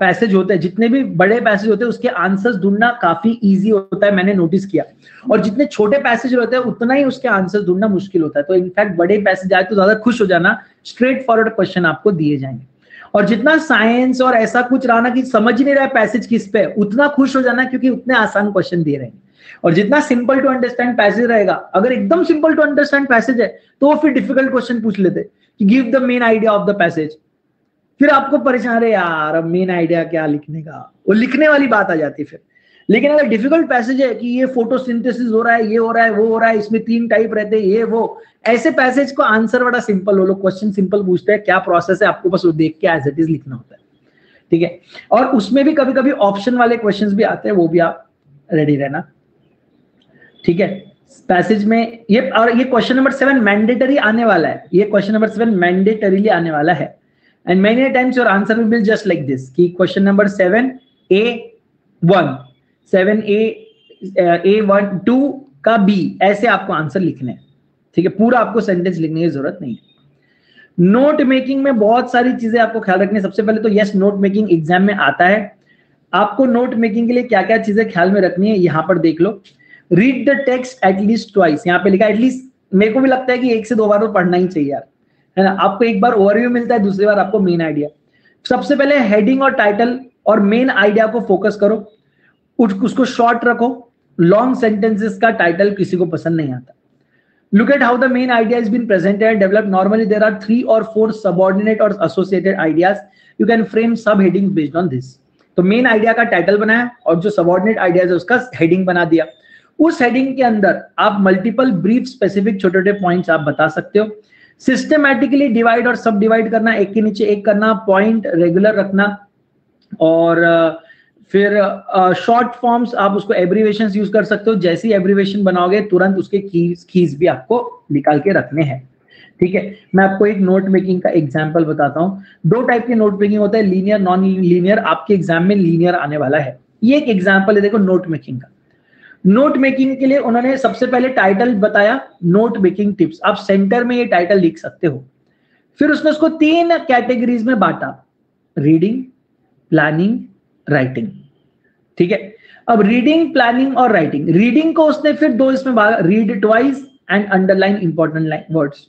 पैसेज होते हैं, जितने भी बड़े पैसेज होते हैं, उसके आंसर्स ढूंढना काफी इजी होता है, मैंने नोटिस किया. और जितने छोटे पैसेज होते हैं उतना ही उसके आंसर्स ढूंढना मुश्किल होता है. तो इनफैक्ट बड़े पैसेज आए तो ज्यादा खुश हो जाना, स्ट्रेट फॉरवर्ड क्वेश्चन आपको दिए जाएंगे. और जितना साइंस और ऐसा कुछ रहा ना कि समझ ही नहीं रहा पैसेज किस पे, उतना खुश हो जाना क्योंकि उतने आसान क्वेश्चन दिए रहेंगे. और जितना सिंपल टू अंडरस्टैंड पैसेज रहेगा, अगर एकदम सिंपल टू अंडरस्टैंड पैसेज है तो वो फिर डिफिकल्ट क्वेश्चन पूछ लेते कि give the main idea of the passage, फिर आपको परेशान, अरे यार अब मेन आइडिया क्या लिखने का, वो लिखने वाली बात आ जाती फिर. लेकिन अगर डिफिकल्ट पैसेज है कि ये फोटोसिंथेसिस हो रहा है, ये हो रहा है, वो हो रहा है, इसमें 3 टाइप रहते हैं, ये वो, ऐसे पैसेज को आंसर बड़ा सिंपल हो, लोग क्वेश्चन सिंपल पूछते हैं, क्या प्रोसेस है, आपको बस वो देख के एज इट इज लिखना होता है, ठीक है. और उसमें भी कभी कभी ऑप्शन वाले क्वेश्चन भी आते हैं, वो भी आप रेडी रहना, ठीक है. पैसेज में ये, और ये क्वेश्चन नंबर 7 मैंडेटरी आने वाला है. ये क्वेश्चन नंबर 7 मैंडेटरीली आने वाला है. And many times your answer will be just like this कि क्वेश्चन नंबर 7A1, 7A2 का B, ऐसे आपको आंसर लिखने हैं, ठीक है. पूरा आपको सेंटेंस लिखने की जरूरत नहीं है. नोट मेकिंग में बहुत सारी चीजें आपको ख्याल रखनी है. सबसे पहले तो यस, नोट मेकिंग एग्जाम में आता है. आपको नोट मेकिंग के लिए क्या क्या चीजें ख्याल में रखनी है यहाँ पर देख लो. Read the text at least twice, यहाँ पे लिखा एटलीस्ट मेरे को भी लगता है कि एक से दो बार तो पढ़ना ही चाहिए यार, है ना। आपको एक बार ओवरव्यू मिलता है, दूसरी बार आपको मेन आइडिया। सबसे पहले हेडिंग और टाइटल और मेन आइडिया को फोकस करो, उसको शॉर्ट रखो। लॉन्ग सेंटेंसेस का टाइटल किसी को पसंद नहीं आता। Look at how the main idea has been presented and developed. Normally, there are 3 or 4 subordinate or associated ideas. You can frame subheadings based on this. तो main idea का title बनाया और जो subordinate ideas है उसका heading बना दिया। उस heading के अंदर आप multiple brief, specific छोटे-छोटे points आप बता सकते हो। Systematically divide और subdivide करना, एक के नीचे एक करना, point regular रखना और फिर शॉर्ट फॉर्म्स आप उसको एब्रीवेशन यूज कर सकते हो। जैसी एब्रीवेशन बनाओगे तुरंत उसके कीज भी आपको निकाल के रखने हैं, ठीक है। मैं आपको एक नोट मेकिंग का एग्जांपल बताता हूं। 2 टाइप के नोट मेकिंग होता है, लीनियर, नॉन लीनियर। आपके एग्जाम में लीनियर आने वाला है। ये एक एग्जाम्पल है, देखो नोट मेकिंग का। नोट मेकिंग के लिए उन्होंने सबसे पहले टाइटल बताया, नोट मेकिंग टिप्स। आप सेंटर में ये टाइटल लिख सकते हो। फिर उसने उसको 3 कैटेगरीज में बांटा, रीडिंग, प्लानिंग, राइटिंग, ठीक है। अब रीडिंग, प्लानिंग और राइटिंग। रीडिंग को उसने फिर 2 इसमें भागा, read twice and underline important words.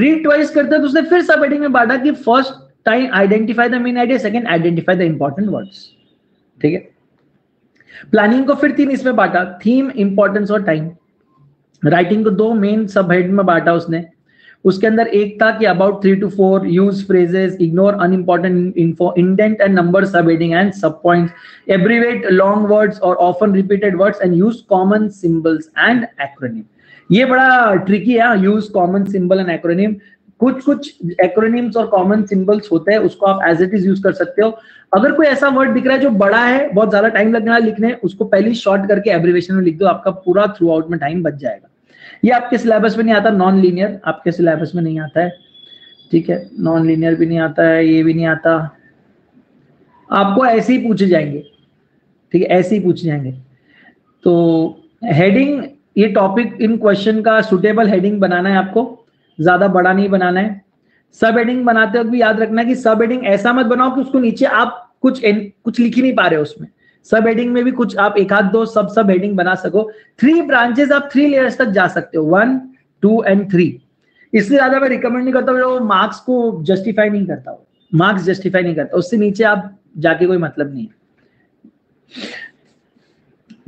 Read twice करते तो उसने फिर सब हेडिंग में बांटा कि first time identify the main idea, second identify the important words, ठीक है। प्लानिंग को फिर 3 इसमें बांटा, थीम, इंपॉर्टेंस और टाइम। राइटिंग को 2 मेन सब हेड में बांटा उसने। उसके अंदर एक था कि about 3 to 4, use phrases, ignore unimportant info, indent and number, sub heading and sub points, abbreviate long words और often repeated words and use common symbols and acronym. ये बड़ा ट्रिकी है, use common symbol and acronym. कुछ acronyms और common symbols होते हैं, उसको आप एज इट इज यूज कर सकते हो। अगर कोई ऐसा वर्ड दिख रहा है जो बड़ा है, बहुत ज्यादा टाइम लगने वाला लिखने, उसको पहले शॉर्ट करके एब्रीवेशन में लिख दो, आपका पूरा थ्रू आउट में टाइम बच जाएगा। ये आपके सिलेबस में नहीं आता। नॉन लीनियर आपके सिलेबस में नहीं आता है, ठीक है। नॉन लीनियर भी नहीं आता है, ये भी नहीं आता। आपको ऐसे ही पूछे जाएंगे, ठीक है, ऐसे ही पूछे जाएंगे। तो हेडिंग, ये टॉपिक इन क्वेश्चन का सुटेबल हेडिंग बनाना है आपको, ज्यादा बड़ा नहीं बनाना है। सब हेडिंग बनाते वक्त भी याद रखना कि सब हेडिंग ऐसा मत बनाओ कि उसको नीचे आप कुछ लिख ही नहीं पा रहे हो। उसमें सब हेडिंग में भी कुछ आप 1-2 सब हेडिंग बना सको। 3 ब्रांचेस, आप 3 लेयर्स तक जा सकते हो, 1, 2 and 3। इससे ज्यादा मैं रिकमेंड नहीं करता, वो मार्क्स को जस्टिफाई नहीं करता, उससे नीचे आप जाके कोई मतलब नहीं है,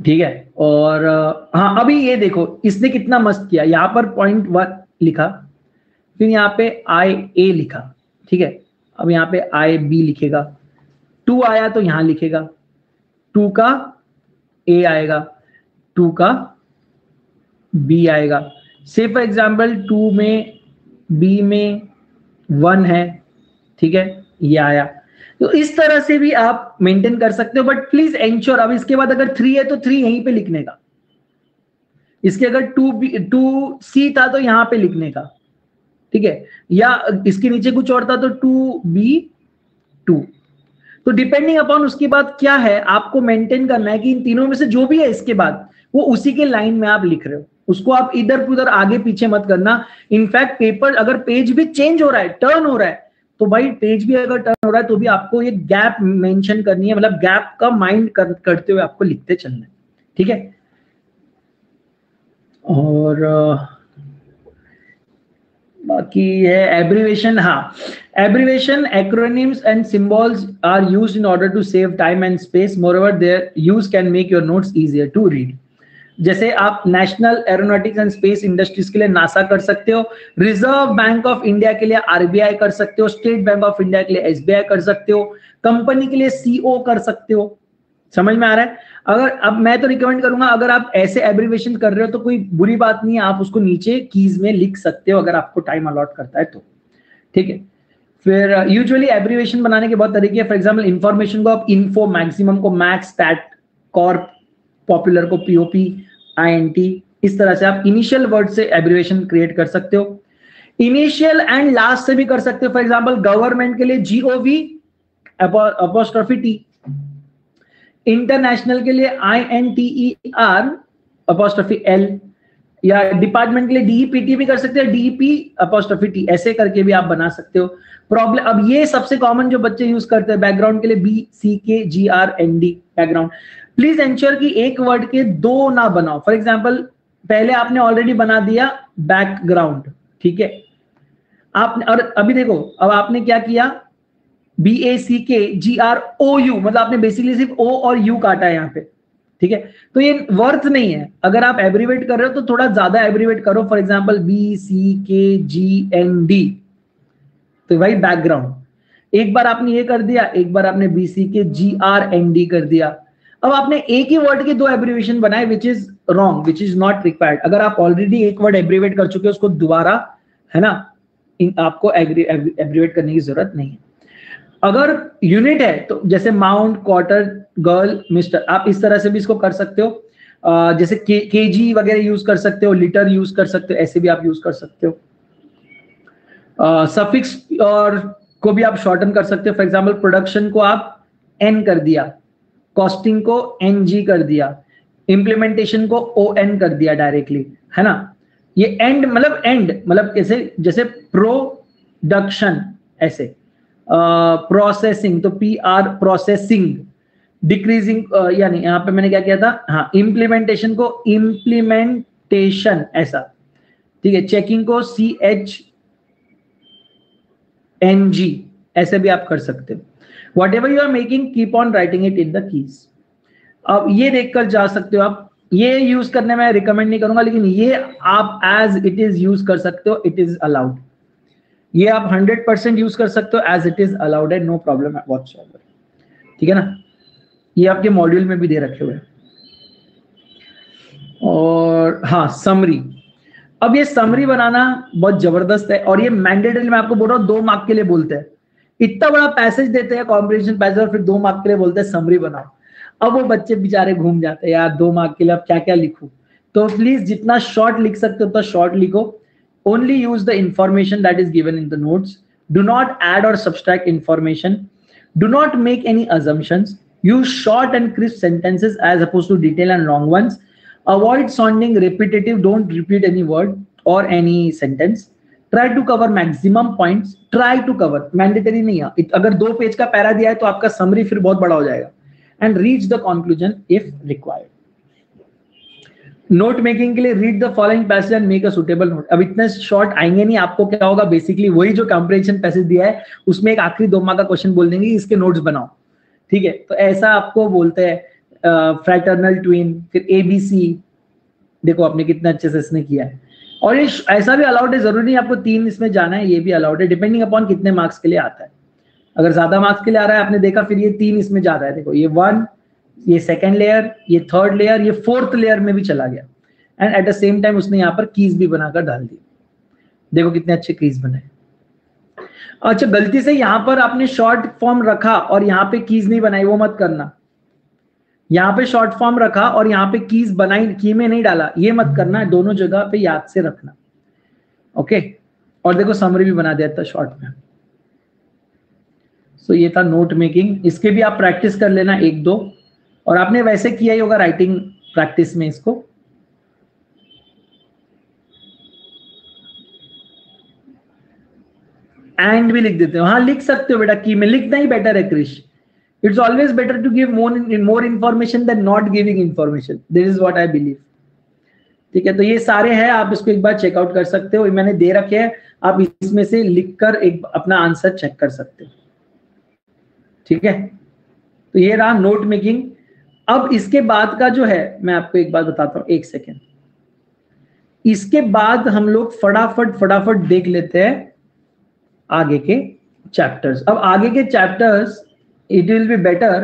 ठीक है। और हाँ, अभी ये देखो इसने कितना मस्त किया। यहाँ पर पॉइंट 1 लिखा, फिर यहाँ पे IA लिखा, ठीक है। अब यहाँ पे IB लिखेगा, 2 आया तो यहाँ लिखेगा, 2 का A आएगा, 2 का B आएगा। से फॉर एग्जाम्पल 2 में B में 1 है, ठीक है, ये आया। तो इस तरह से भी आप मेंटेन कर सकते हो, बट प्लीज एंश्योर। अब इसके बाद अगर 3 है तो 3 यहीं पे लिखने का। इसके अगर 2C था तो यहाँ पे लिखने का, ठीक है। या इसके नीचे कुछ और था तो 2B2। तो डिपेंडिंग अपॉन उसके बाद क्या है, आपको मेंटेन करना है कि इन तीनों में से जो भी है इसके बाद वो उसी के लाइन में आप लिख रहे हो। उसको आप इधर उधर आगे पीछे मत करना। इनफैक्ट पेपर अगर पेज भी चेंज हो रहा है, टर्न हो रहा है, तो भाई पेज भी अगर टर्न हो रहा है तो भी आपको ये गैप मेंशन करनी है, मतलब गैप का माइंड करते हुए आपको लिखते चलना है, ठीक है। और बाकी है एब्रीवेशन। हाँ, abbreviation, acronyms and symbols are used in order to save time and space. Moreover there use can make your notes easier to read. जैसे आप national aeronautics and space industries के लिए नासा कर सकते हो, रिजर्व बैंक ऑफ इंडिया के लिए RBI कर सकते हो, स्टेट बैंक ऑफ इंडिया के लिए SBI कर सकते हो, कंपनी के लिए CO कर सकते हो। समझ में आ रहा है? अगर अब मैं तो रिकमेंड करूंगा, अगर आप ऐसे एब्रीवेशन कर रहे हो तो कोई बुरी बात नहीं है, आप उसको नीचे कीज में लिख सकते हो अगर आपको टाइम अलॉट करता है तो, ठीक है। फिर यूजुअली एब्रीवेशन बनाने के बहुत तरीके हैं। फॉर एग्जांपल इंफॉर्मेशन को आप इन्फो, मैक्सिमम को मैक्स, स्टैट, कॉर्प, पॉपुलर को POP, INT, इस तरह से आप इनिशियल वर्ड से एब्रीवेशन क्रिएट कर सकते हो। इनिशियल एंड लास्ट से भी कर सकते हो। फॉर एग्जाम्पल गवर्नमेंट के लिए GOV#T, इंटरनेशनल के लिए INTER#L, या डिपार्टमेंट के लिए DEPT भी कर सकते हैं, DEP#T, ऐसे करके भी आप बना सकते हो। प्रॉब्लम, अब ये सबसे कॉमन जो बच्चे यूज करते हैं। बैकग्राउंड के लिए BCKGRND बैकग्राउंड। प्लीज एंश्योर कि एक वर्ड के 2 ना बनाओ। फॉर एग्जाम्पल पहले आपने ऑलरेडी बना दिया बैकग्राउंड, ठीक है। आपने, और अभी देखो अब आपने क्या किया, BACK GROU, मतलब आपने बेसिकली सिर्फ O और U काटा है यहाँ पे, ठीक है। तो ये वर्थ नहीं है। अगर आप एब्रीवेट कर रहे हो तो थोड़ा ज्यादा एब्रीवेट करो, फॉर एग्जाम्पल BCKGND, तो भाई बैकग्राउंड। एक बार आपने ये कर दिया, एक बार आपने BCKGRND कर दिया। अब आपने एक ही वर्ड के दो एब्रीवेशन बनाए, which is wrong, which is not required. अगर आप ऑलरेडी एक वर्ड एब्रीवेट कर चुके हो उसको दोबारा, है ना, आपको एब्रीवेट करने की जरूरत नहीं है। अगर यूनिट है तो जैसे माउंट, क्वार्टर, गर्ल, मिस्टर, आप इस तरह से भी इसको कर सकते हो। जैसे KG वगैरह यूज कर सकते हो, लीटर यूज कर सकते हो, ऐसे भी आप यूज कर सकते हो। सफिक्स और को भी आप शॉर्टन कर सकते हो। फॉर एग्जाम्पल प्रोडक्शन को आप N कर दिया, कॉस्टिंग को NG कर दिया, इम्प्लीमेंटेशन को ON कर दिया डायरेक्टली, है ना। ये एंड मतलब ऐसे जैसे प्रोडक्शन, ऐसे प्रोसेसिंग तो PR प्रोसेसिंग, डिक्रीजिंग यानी यहाँ पे मैंने क्या किया था, हाँ, इम्प्लीमेंटेशन को इम्प्लीमेंटेशन, ऐसा, ठीक है। चेकिंग को CHNG, ऐसे भी आप कर सकते हो। Whatever you are making, keep on writing it in the keys। अब ये देखकर जा सकते हो आप। ये यूज करने में रिकमेंड नहीं करूंगा, लेकिन ये आप एज इट इज यूज कर सकते हो, इट इज अलाउड। ये आप 100% यूज कर सकते हो, एज इट इज अलाउड है, नो प्रॉब्लम व्हाटएवर, ठीक है ना। ये आपके मॉड्यूल में भी दे रखे हुए हैं। और हाँ, समरी। अब ये समरी बनाना बहुत जबरदस्त है, और ये मैंडेटरी, मैं आपको बोल रहा हूँ, 2 मार्क के लिए बोलते हैं। इतना बड़ा पैसेज देते हैं कॉम्प्रिहेंशन पैसेज, और फिर 2 मार्क के लिए बोलते हैं समरी बनाओ। अब वो बच्चे बेचारे घूम जाते हैं, यार 2 मार्क के लिए अब क्या क्या लिखूं। तो प्लीज जितना शॉर्ट लिख सकते हो उतना शॉर्ट लिखो। Only use the information that is given in the notes. Do not add और subtract information. Do not make any assumptions. Use short and crisp sentences as oppose to detail and long ones. Avoid sounding repetitive. Don't repeat any word और any sentence. Try to cover maximum points. Try to cover, mandatory नहीं है। अगर 2 page का para दिया है तो आपका summary फिर बहुत बड़ा हो जाएगा। And reach the conclusion if required. Note making के लिए read the following passage and make a suitable note. अब इतने शॉर्ट आएंगे नहीं। आपको क्या होगा, बेसिकली वही जो कॉम्प्रिहेंशन पैसेज दिया है उसमें एक आखिरी 2 मार्क का क्वेश्चन बोल देंगे, इसके नोट्स बनाओ, ठीक है। तो ऐसा आपको बोलते हैं फ्रैटर्नल ट्विन, फिर ABC। देखो आपने कितना अच्छे से इसने किया है। और ये ऐसा भी अलाउड है, जरूरी नहीं आपको 3 इसमें जाना है, ये भी अलाउड है, डिपेंडिंग अपॉन कितने मार्क्स के लिए आता है। अगर ज्यादा मार्क्स के लिए आ रहा है, आपने देखा, फिर ये 3 इसमें ज्यादा है। देखो ये 1, ये 2nd लेयर, ये 3rd लेयर, ये 4th लेयर में भी चला गया। And at the same time उसने यहाँ पर कीज भी बनाकर डाल दी। देखो कितने अच्छे कीज बनाए। अच्छा, गलती से यहाँ पर आपने शॉर्ट फॉर्म रखा और यहाँ पे कीज नहीं बनाई, वो मत करना। यहाँ पे शॉर्ट फॉर्म रखा और यहाँ पे कीज बनाई, की में नहीं डाला, ये मत करना। दोनों जगह पे याद से रखना, ओके। और देखो समरी भी बना दिया था शॉर्ट में। सो ये था नोट मेकिंग। इसके भी आप प्रैक्टिस कर लेना 1-2, और आपने वैसे किया ही होगा राइटिंग प्रैक्टिस में इसको। एंड भी लिख देते हो, हाँ लिख सकते हो बेटा, की में लिखना ही बेटर है Krrish. It's always better to give more information than not giving information. This is what I believe. ठीक है, तो ये सारे हैं, आप इसको एक बार चेकआउट कर सकते हो। मैंने दे रखे हैं, आप इसमें से लिखकर एक अपना आंसर चेक कर सकते हो, ठीक है। तो ये रहा नोट मेकिंग। अब इसके बाद का जो है, मैं आपको एक बात बताता हूँ, 1 सेकेंड। इसके बाद हम लोग फटाफट देख लेते हैं आगे के चैप्टर्स। अब आगे के chapters it will be better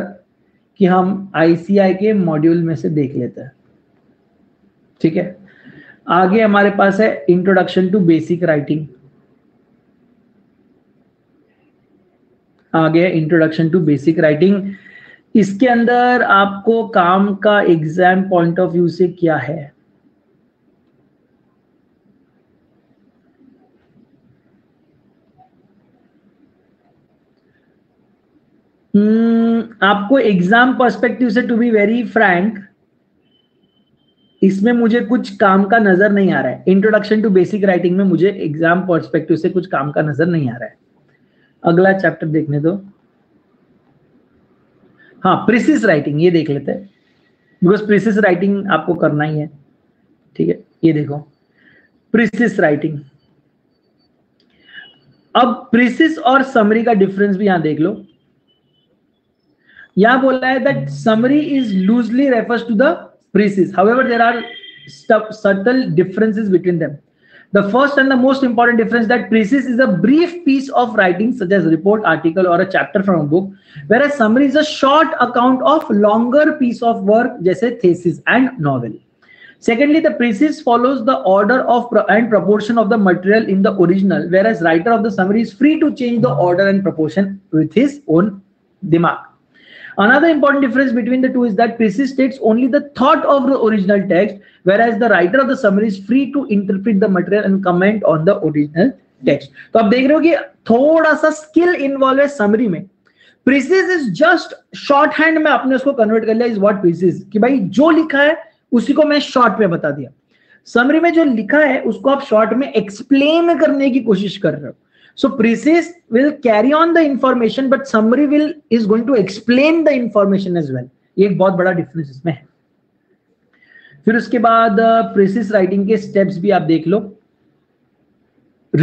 कि हम ICAI के मॉड्यूल में से देख लेते हैं, ठीक है। आगे हमारे पास है इंट्रोडक्शन टू बेसिक राइटिंग, आगे है इंट्रोडक्शन टू बेसिक राइटिंग। इसके अंदर आपको काम का एग्जाम पॉइंट ऑफ व्यू से क्या है, आपको एग्जाम पर्सपेक्टिव से, टू बी वेरी फ्रैंक, इसमें मुझे कुछ काम का नजर नहीं आ रहा है। इंट्रोडक्शन टू बेसिक राइटिंग में मुझे एग्जाम पर्सपेक्टिव से कुछ काम का नजर नहीं आ रहा है। अगला चैप्टर देखने दो, हाँ, प्रिसिस राइटिंग, ये देख लेते हैं, बिकॉज प्रिसिस राइटिंग आपको करना ही है, ठीक है। ये देखो प्रिसिस राइटिंग। अब प्रिसिस और समरी का डिफरेंस भी यहां देख लो। यहां बोला है that summary is loosely refers to the precis, however there are subtle differences between them. The first and the most important difference that precis is a brief piece of writing such as report, article or a chapter from a book, whereas summary is a short account of longer piece of work jaise thesis and novel. Secondly, the precis follows the order of and proportion of the material in the original, whereas writer of the summary is free to change the order and proportion with his own dimag. Another important difference between the two is that precis states only the thought of the original text, whereas the writer of the summary is free to interpret the material and comment on the original text. तो आप देख रहे हो कि थोड़ा सा skill involve है summary में। precis is just short hand में आपने उसको कन्वर्ट कर लिया is what precis, कि भाई जो लिखा है उसी को मैं शॉर्ट में बता दिया। समरी में जो लिखा है उसको आप शॉर्ट में एक्सप्लेन करने की कोशिश कर रहे हो। So precis will carry on the information, but summary is going to explain the information as well. ये एक बहुत बड़ा difference इसमें है। फिर उसके बाद precis writing के steps भी आप देख लो।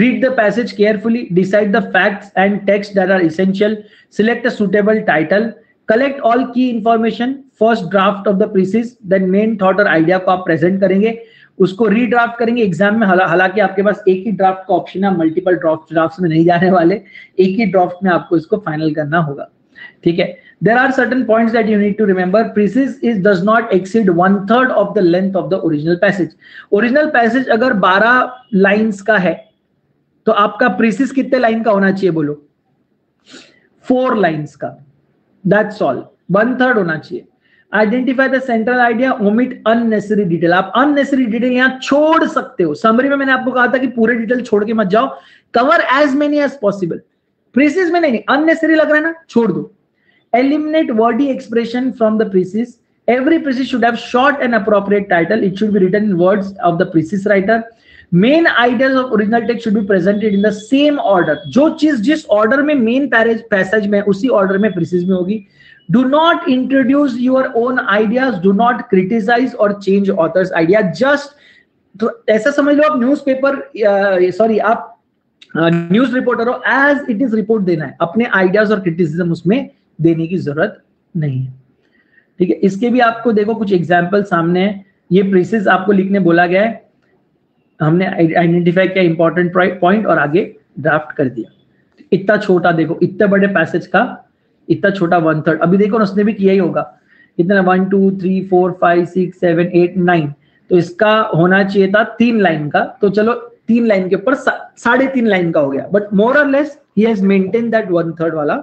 Read the passage carefully, decide the facts and text that are essential, select a suitable title, collect all key information, first draft of the precis, then main thought और idea को आप present करेंगे, उसको redraft करेंगे exam में। हालांकि आपके पास एक ही ड्राफ्ट का ऑप्शन है, मल्टीपल ड्राफ्ट्स में नहीं जाने वाले, एक ही ड्राफ्ट में आपको इसको फाइनल करना होगा, ठीक है। There are certain points that you need to remember. Precis is does not exceed 1/3 of the length of the original passage. Original passage अगर 12 लाइंस का है तो आपका प्रीसिस कितने लाइन का होना चाहिए? बोलो 4 लाइंस का, दैट्स ऑल, 1/3 होना चाहिए। Identify the central idea, omit unnecessary detail. आप अननेसेसरी डिटेल यहाँ छोड़ सकते हो। समरी में मैंने आपको कहा था कि पूरे डिटेल छोड़ के मत जाओ, cover as many as possible. Precis में नहीं, अननेसेसरी लग रहा है ना, छोड़ दो। Eliminate wordy expression from the precis. Every precis should have short and appropriate title, it should be written in words of the precis writer. Main ideas of original text should be presented in the same order. जो चीज जिस order में main passage में, उसी order में precis में होगी। Do not introduce your own ideas. Do not criticize or change author's idea. Just ऐसा समझ लो आप newspaper, sorry आप news reporter हो, as it is report देना है। अपने ideas और criticism उसमें देने की जरूरत नहीं है, ठीक है। इसके भी आपको देखो कुछ example सामने है। ये precis आपको लिखने बोला गया है, हमने identify किया important point और आगे draft कर दिया। इतना छोटा देखो, इतने बड़े passage का इतना छोटा 1/3। अभी देखो उसने भी किया ही होगा, कितना 1 2 3 4 5 6 7 8 9, तो इसका होना चाहिए था 3 लाइन का, तो चलो 3 लाइन के ऊपर 3.5 लाइन का हो गया। बट मोर और लेस ही हैज मेंटेन दैट 1/3 वाला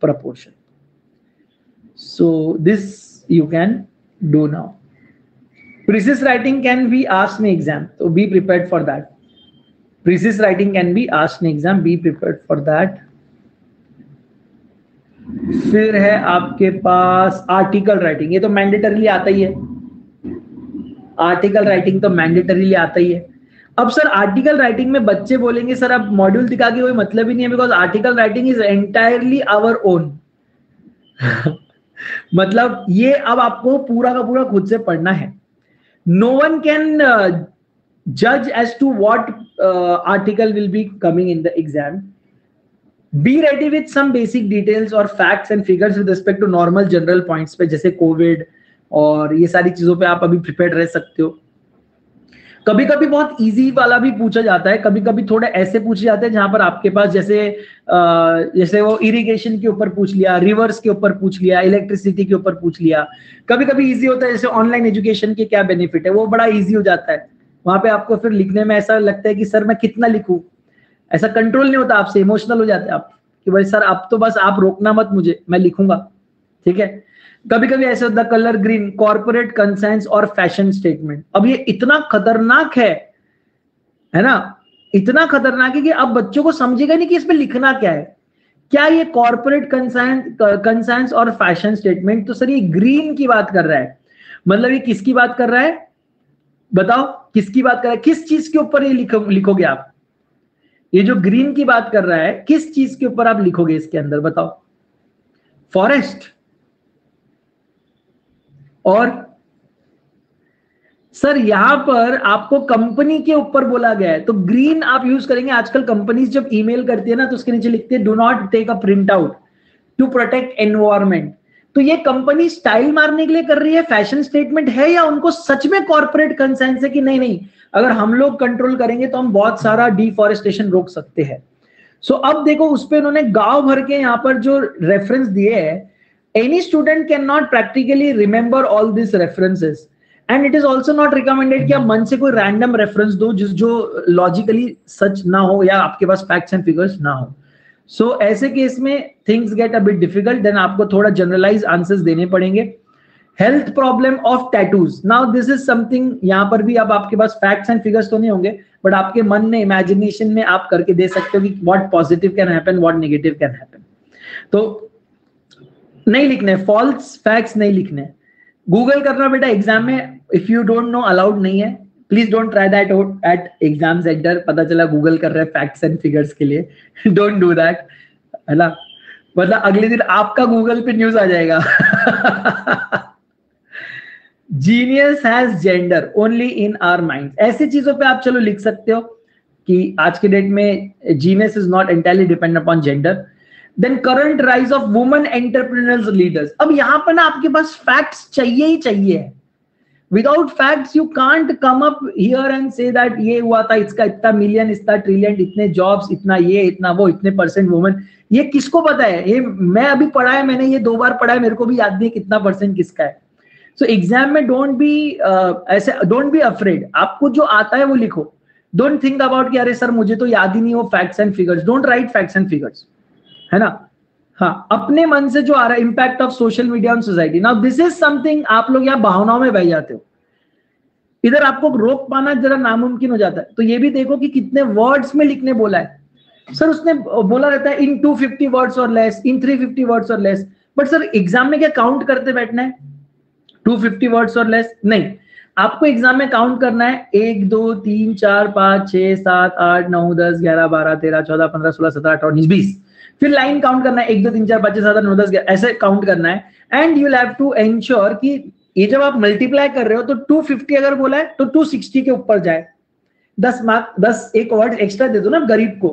proportion. So this you can do now. Precis writing can be asked in exam, तो be prepared for that. Precis writing can be asked in exam, be prepared for that. फिर है आपके पास article writing, ये तो mandatorily आता ही है। Article writing तो mandatorily आता ही है। अब सर आर्टिकल राइटिंग में बच्चे बोलेंगे सर अब मॉड्यूल दिखा के कोई मतलब ही नहीं है, because article writing is entirely our own. मतलब ये अब आपको पूरा का पूरा खुद से पढ़ना है। नो वन कैन जज as to what article will be coming in the exam. Be ready with some basic details or facts and figures with respect to normal general points पे, जैसे कोविड और ये सारी चीजों पे आप अभी प्रिपेयर्ड रह सकते हो। कभी कभी बहुत इजी वाला भी पूछा जाता है, कभी कभी थोड़े ऐसे पूछे जाते हैं जहां पर आपके पास जैसे वो इरिगेशन के ऊपर पूछ लिया, रिवर्स के ऊपर पूछ लिया, इलेक्ट्रिसिटी के ऊपर पूछ लिया। कभी कभी ईजी होता है जैसे ऑनलाइन एजुकेशन के क्या बेनिफिट है, वो बड़ा ईजी हो जाता है। वहां पे आपको फिर लिखने में ऐसा लगता है कि सर मैं कितना लिखूं, ऐसा कंट्रोल नहीं होता, आपसे इमोशनल हो जाते हैं आप कि भाई सर आप तो बस आप रोकना मत मुझे, मैं लिखूंगा, ठीक है। कभी कभी ऐसे होता है कलर ग्रीन, कॉर्पोरेट कंसर्न्स और फैशन स्टेटमेंट। अब ये इतना खतरनाक है ना, इतना खतरनाक है कि अब बच्चों को समझेगा नहीं कि इसमें लिखना क्या है। क्या ये कॉर्पोरेट कंसर्न्स और फैशन स्टेटमेंट, तो सर ये ग्रीन की बात कर रहा है, मतलब ये किसकी बात कर रहा है, बताओ किसकी बात कर रहा है, किस चीज के ऊपर ये लिखोगे आप? ये जो ग्रीन की बात कर रहा है किस चीज के ऊपर आप लिखोगे इसके अंदर, बताओ? फॉरेस्ट और सर यहाँ पर आपको कंपनी के ऊपर बोला गया है तो ग्रीन आप यूज करेंगे। आजकल कंपनीज जब ईमेल करती है ना तो उसके नीचे लिखते हैं do not take a print out to protect environment. तो ये कंपनी स्टाइल मारने के लिए कर रही है, फैशन स्टेटमेंट है, या उनको सच में कॉर्पोरेट कंसेंस है कि नहीं नहीं अगर हम लोग कंट्रोल करेंगे तो हम बहुत सारा डिफॉरेस्टेशन रोक सकते हैं। सो अब देखो उस पर उन्होंने गांव भर के यहाँ पर जो रेफरेंस दिए है, any student can not practically remember all this references and it is also not recommended कि आप मन से कोई रैंडम रेफरेंस दो जो लॉजिकली सच ना हो या आपके पास फैक्ट्स एंड फिगर्स ना हो। सो ऐसे केस में things get a bit difficult, then आपको थोड़ा जनरलाइज आंसर्स देने पड़ेंगे। Health problem of tattoos, now this is something यहाँ पर भी अब आपके पास फैक्ट्स एंड फिगर्स तो नहीं होंगे बट आपके मन में इमेजिनेशन में आप करके दे सकते हो कि what positive can happen, what negative can happen. तो नहीं लिखने, फॉल्स फैक्ट्स नहीं लिखने। गूगल करना बेटा एग्जाम में if you don't know allowed नहीं है, please don't try that out at exam centre. पता चला गूगल कर रहे हैं फैक्ट्स एंड फिगर्स के लिए, डोंट डू दैट, है ना, मतलब अगले दिन आपका गूगल पे न्यूज आ जाएगा। Genius has gender only in our mind, ऐसी चीजों पे आप चलो लिख सकते हो कि आज के डेट में genius is not entirely dependent upon gender. Then current rise of women entrepreneurs leaders, अब यहाँ पर ना आपके पास फैक्ट्स चाहिए ही चाहिए। Without facts you can't come up here and say that ये हुआ था, इसका इतना मिलियन, इतना ट्रिलियन, इतने जॉब्स, इतना ये, इतना वो, इतने परसेंट वुमेन। ये किसको पता है? ये मैं अभी पढ़ा है, मैंने ये 2 बार पढ़ा है, मेरे को भी याद नहीं कितना परसेंट किसका है। सो एग्जाम में डोंट बी अफ्रेड, आपको जो आता है वो लिखो। डोंट थिंक अबाउट कि अरे सर मुझे तो याद ही नहीं वो facts and figures, don't write facts and figures, है ना। हाँ, अपने मन से जो आ रहा है impact of social media on society, now this is something आप लोग यहाँ भावनाओं में बह जाते हो, इधर आपको रोक पाना जरा नामुमकिन हो जाता है। तो ये भी देखो कि कितने वर्ड्स में लिखने बोला है। सर उसने बोला रहता है इन 250 वर्ड्स और लेस, इन 350 वर्ड्स और लेस, बट सर एग्जाम में क्या काउंट करते बैठना है 250 वर्ड्स और लेस? नहीं, आपको एग्जाम में काउंट करना है 1 2 3 4 5 6 7 8 9 10 11 12 13 14 15 16 17 18 19 20, फिर लाइन काउंट करना है 1 2 3 4 5 6 7 8 9 10 ऐसे काउंट करना है। And you have to ensure कि ये जब आप मल्टीप्लाई कर रहे हो तो 250 अगर बोला है तो 260 के ऊपर जाए। 10 मार्क, 10 एक वर्ड एक्स्ट्रा दे दो ना गरीब को।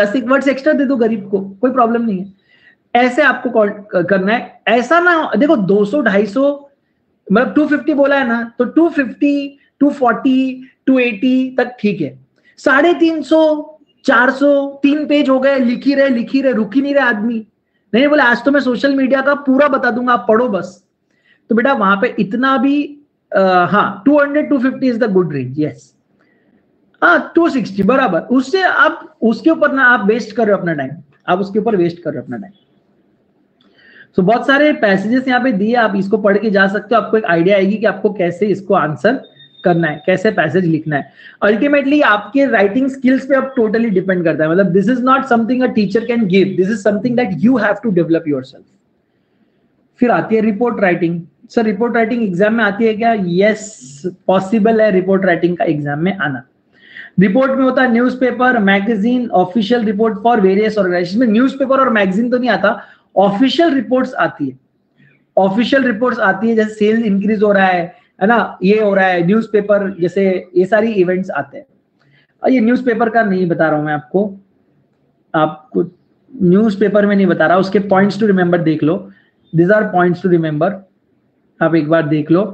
10 एक वर्ड एक्स्ट्रा दे दो गरीब को, कोई प्रॉब्लम नहीं है। ऐसे आपको काउंट करना है, ऐसा ना देखो 200 250 मतलब 250 बोला है ना तो 250 240 280 तक ठीक है, 350 400 3 पेज हो गए, लिखी रहे रुक ही नहीं रहे आदमी। नहीं बोले आज तो मैं सोशल मीडिया का पूरा बता दूंगा, आप पढ़ो बस। तो बेटा वहां पे इतना भी हाँ 200 250 is the good range, yes. हाँ 260 बराबर, उससे आप उसके ऊपर ना आप वेस्ट कर रहे हो अपना टाइम, आप उसके ऊपर वेस्ट कर रहे हो अपना टाइम। सो बहुत सारे पैसेजेस यहाँ पे दिए, आप इसको पढ़ के जा सकते हो, आपको एक आइडिया आएगी कि आपको कैसे इसको आंसर करना है, कैसे पैसेज लिखना है। अल्टीमेटली आपके राइटिंग स्किल्स पे अब टोटली डिपेंड करता है, मतलब this is not something a teacher can give, this is something that you have to develop yourself. फिर आती है report writing. Sir report writing exam में आती है क्या? यस, पॉसिबल है रिपोर्ट राइटिंग का एग्जाम में आना। रिपोर्ट में होता है newspaper, magazine, official report for various organisation. में न्यूज़पेपर और मैगजीन तो नहीं आता, ऑफिशियल रिपोर्ट्स आती है। ऑफिशियल रिपोर्ट्स आती है जैसे सेल इंक्रीज हो रहा है ना, ये हो रहा है, न्यूज़पेपर जैसे ये सारी इवेंट्स आते हैं। और ये न्यूज़पेपर का नहीं बता रहा हूं मैं आपको, आपको न्यूज़पेपर में नहीं बता रहा, उसके पॉइंट्स टू रिमेंबर देख लो। This are points to remember, आप एक बार देख लो।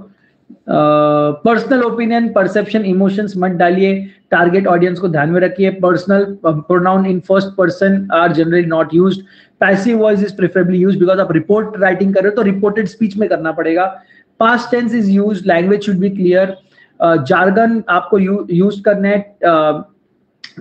पर्सनल ओपिनियन, परसेप्शन, इमोशंस मत डालिए, टारगेट ऑडियंस को ध्यान में रखिए। Personal pronoun in first person are generally not used. Passive voice is preferably used because आप रिपोर्ट राइटिंग कर रहे हो तो रिपोर्टेड स्पीच में करना पड़ेगा। Past tense is used, language should be clear. Jargon आपको यूज करना है।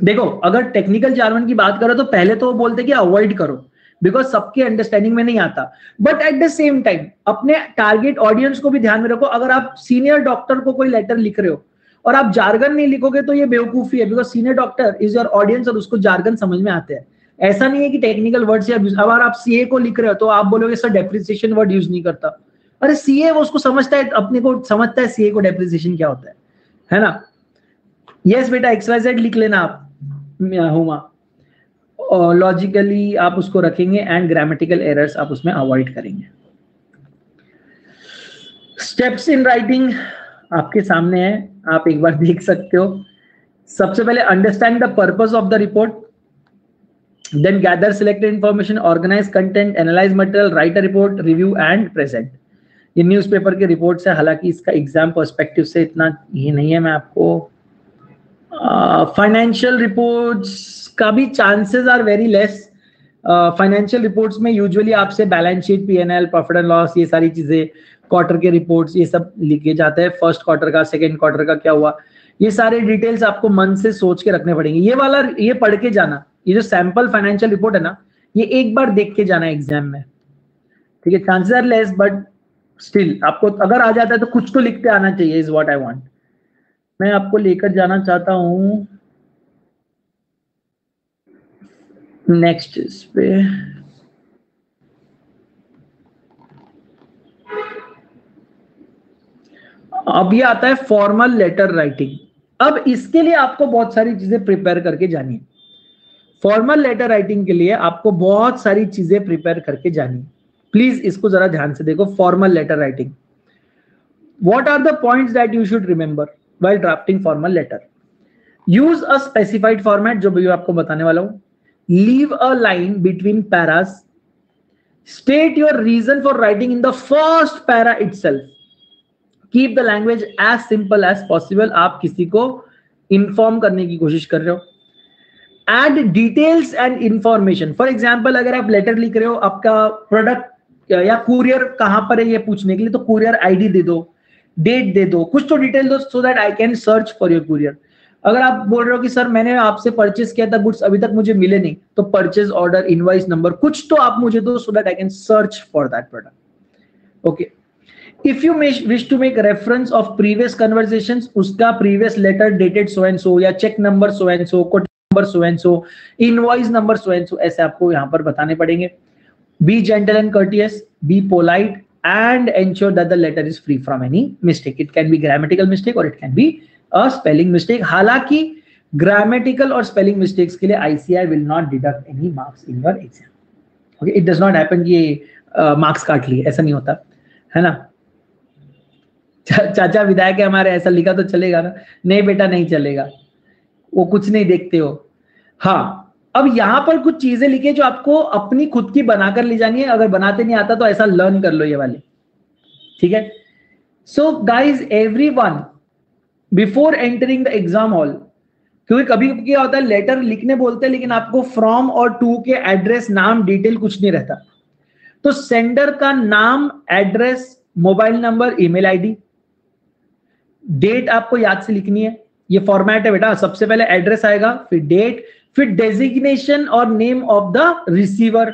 देखो अगर टेक्निकल जार्गन की बात करो तो पहले तो वो बोलते कि अवॉइड करो बिकॉज सबके अंडरस्टैंडिंग में नहीं आता, but at the same time अपने टारगेट ऑडियंस को भी ध्यान में रखो। अगर आप सीनियर डॉक्टर को कोई लेटर लिख रहे हो और आप जार्गन नहीं लिखोगे तो ये बेवकूफी है, because senior doctor is your audience और उसको जार्गन समझ में आते हैं। ऐसा नहीं है कि टेक्निकल वर्ड से अगर आप सीए को लिख रहे हो तो आप बोलोगे सर डेप्रिसिएशन वर्ड यूज नहीं करता। अरे सीए वो उसको समझता है, अपने को समझता है सीए को डेप्रिसिएशन क्या होता है ना। यस बेटा XYZ लिख लेना आप हुआ, और लॉजिकली आप उसको रखेंगे एंड ग्रामेटिकल एरर्स आप उसमें अवॉइड करेंगे। स्टेप्स इन राइटिंग, आपके सामने है, आप एक बार देख सकते हो। सबसे पहले understand the purpose of the report, then gather selected information, organise content, analyse material, write a report, review and present. ये न्यूज़पेपर के रिपोर्ट है, हालांकि इसका एग्जाम पर्सपेक्टिव से इतना ये नहीं है। मैं आपको फाइनेंशियल रिपोर्ट्स का भी chances are very less. Financial reports में यूजुअली आपसे balance sheet, PNL, profit and loss, ये सारी चीजें, क्वार्टर के रिपोर्ट्स, ये सब लिखे जाते हैं। फर्स्ट क्वार्टर का, सेकंड क्वार्टर का क्या हुआ, ये सारे डिटेल्स आपको मन से सोच के रखने पड़ेंगे। ये वाला ये पढ़ के जाना, ये जो सैंपल फाइनेंशियल रिपोर्ट है ना, ये एक बार देख के जाना एग्जाम में, ठीक है। Chances are less but still आपको अगर आ जाता है तो कुछ तो लिखते आना चाहिए, इज व्हाट आई वांट। मैं आपको लेकर जाना चाहता हूँ नेक्स्ट इस पे। अब ये आता है फॉर्मल लेटर राइटिंग। अब इसके लिए आपको बहुत सारी चीजें प्रिपेयर करके जानी है। फॉर्मल लेटर राइटिंग के लिए आपको बहुत सारी चीजें प्रिपेयर करके जानी, प्लीज इसको जरा ध्यान से देखो। Formal letter writing, what are the points that you should remember while drafting formal letter. Use a specified format, जो भी आपको बताने वाला हूं। Leave a line between paras. State your reason for writing in the first para itself. Keep the language as simple as possible. आप किसी को inform करने की कोशिश कर रहे हो. Add details and information. For example, अगर आप letter लिख रहे हो, आपका product या courier कहाँ पर है ये पूछने के लिए, तो courier ID दे दो, date दे दो, कुछ तो detail दो, so that I can search for your courier. अगर आप बोल रहे हो कि सर मैंने आपसे परचेस किया था गुड्स, अभी तक मुझे मिले नहीं, तो परचेस ऑर्डर, इनवॉइस नंबर, कुछ तो आप मुझे दो, so that I can search for that product. Okay, if you wish to make reference of previous conversations, उसका previous letter dated so and so, या cheque number so and so, quote number so and so, invoice number so and so, ऐसे आपको यहाँ पर बताने पड़ेंगे। Be gentle and courteous, be polite and ensure that the letter is free from any mistake. It can B grammatical mistake और it can be spelling mistake. हालांकि grammatical और spelling mistakes के लिए ICAI will not deduct any marks in your exam. Okay, it does not happen कि ये marks काट लिए, ऐसा नहीं होता है ना। चाचा विधायक है हमारे, ऐसा लिखा तो चलेगा ना? नहीं बेटा नहीं चलेगा, वो कुछ नहीं देखते हो। हाँ, अब यहाँ पर कुछ चीजें लिखी जो आपको अपनी खुद की बनाकर ले जानी है। अगर बनाते नहीं आता तो ऐसा लर्न कर लो ये वाले, ठीक है। So guys everyone, before entering the exam hall, क्योंकि कभी क्या होता है लेटर लिखने बोलते हैं लेकिन आपको फ्रॉम और टू के एड्रेस, नाम, डिटेल कुछ नहीं रहता, तो सेंडर का नाम, address, mobile number, email ID, date आपको याद से लिखनी है। ये फॉर्मेट है बेटा, सबसे पहले एड्रेस आएगा, फिर डेट, फिर डेजिग्नेशन और name of the receiver,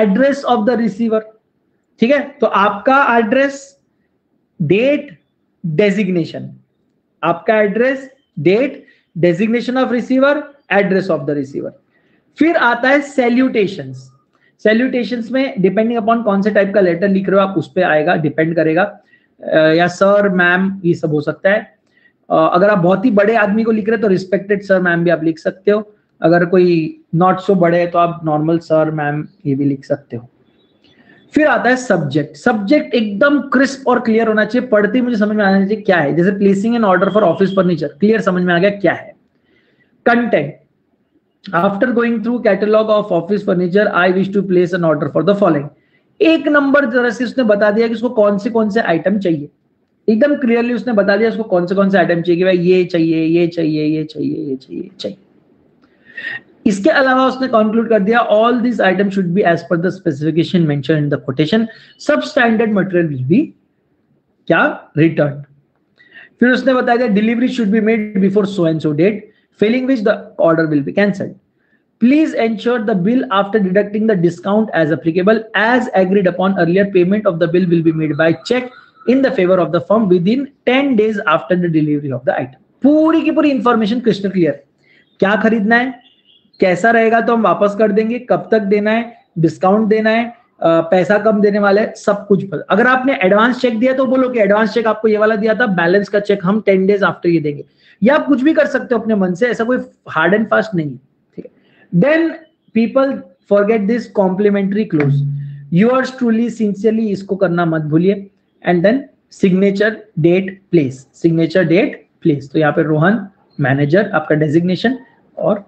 address of the receiver, ठीक है। तो आपका एड्रेस, डेट, डेजिग्नेशन, आपका address, date, designation of receiver, address of the receiver. फिर आता है सैल्यूटेशंस। सैल्यूटेशंस में डिपेंडिंग अपॉन कौन से टाइप का लेटर लिख रहे हो आप, उस पर आएगा, डिपेंड करेगा, या सर मैम ये सब हो सकता है। अगर आप बहुत ही बड़े आदमी को लिख रहे हो तो रिस्पेक्टेड सर मैम भी आप लिख सकते हो। अगर कोई नॉट सो बड़े है तो आप नॉर्मल सर मैम ये भी लिख सकते हो। फिर आता है सब्जेक्ट। सब्जेक्ट एकदम क्रिस्प और क्लियर होना चाहिए, पढ़ते मुझे समझ में आना चाहिए क्या है। जैसे placing an order for office furniture, clear समझ में आ गया क्या है। Content, after going through catalogue of office furniture I wish to place an order for the following. एक नंबर तरह से उसने बता दिया कि उसको कौन से आइटम चाहिए, एकदम क्लियरली उसने बता दिया उसको कौन से आइटम चाहिए, कि भाई ये चाहिए, ये चाहिए, ये चाहिए, ये चाहिए, चाहिए। इसके अलावा उसने कंक्लूड कर दिया, all this item should be as per the specification mention in the quotation, सब स्टैंडर्ड मटेरियल विल बी क्या रिटर्न। फिर उसने बताया था delivery should be made before so and so date, failing which the order will be cancelled, please ensure the bill after deducting the discount as applicable as agreed upon earlier, payment of the bill will be made by cheque in the favour of the firm within 10 days after the delivery of the item. पूरी की पूरी information crystal clear, क्या खरीदना है, कैसा रहेगा, तो हम वापस कर देंगे, कब तक देना है, डिस्काउंट देना है, पैसा कम देने वाला है, सब कुछ। अगर आपने एडवांस चेक दिया तो बोलो कि एडवांस चेक आपको ये वाला दिया था, बैलेंस का चेक हम 10 days आफ्टर ये देंगे, या आप कुछ भी कर सकते हो अपने मन से, ऐसा कोई हार्ड एंड फास्ट नहीं है, ठीक है। Then people forget this complimentary close, yours truly sincerely, इसको करना मत भूलिए। And then signature date place, signature date place, तो यहाँ पे रोहन मैनेजर आपका डेजिग्नेशन और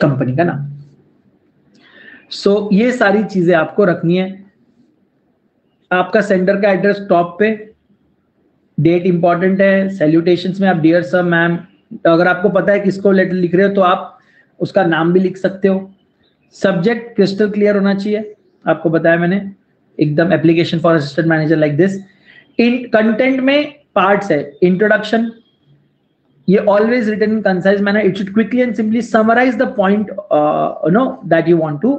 कंपनी का नाम। सो ये सारी चीजें आपको रखनी है। आपका सेंटर का एड्रेस टॉप पे, डेट इंपॉर्टेंट है। सैल्यूटेशंस में आप डियर सर मैम, अगर आपको पता है किसको लेटर लिख रहे हो तो आप उसका नाम भी लिख सकते हो। सब्जेक्ट क्रिस्टल क्लियर होना चाहिए, आपको बताया मैंने एकदम, application for assistant manager like this. In content में पार्ट्स है, इंट्रोडक्शन, ये always written in concise manner, it should quickly and simply summarise the point that you want to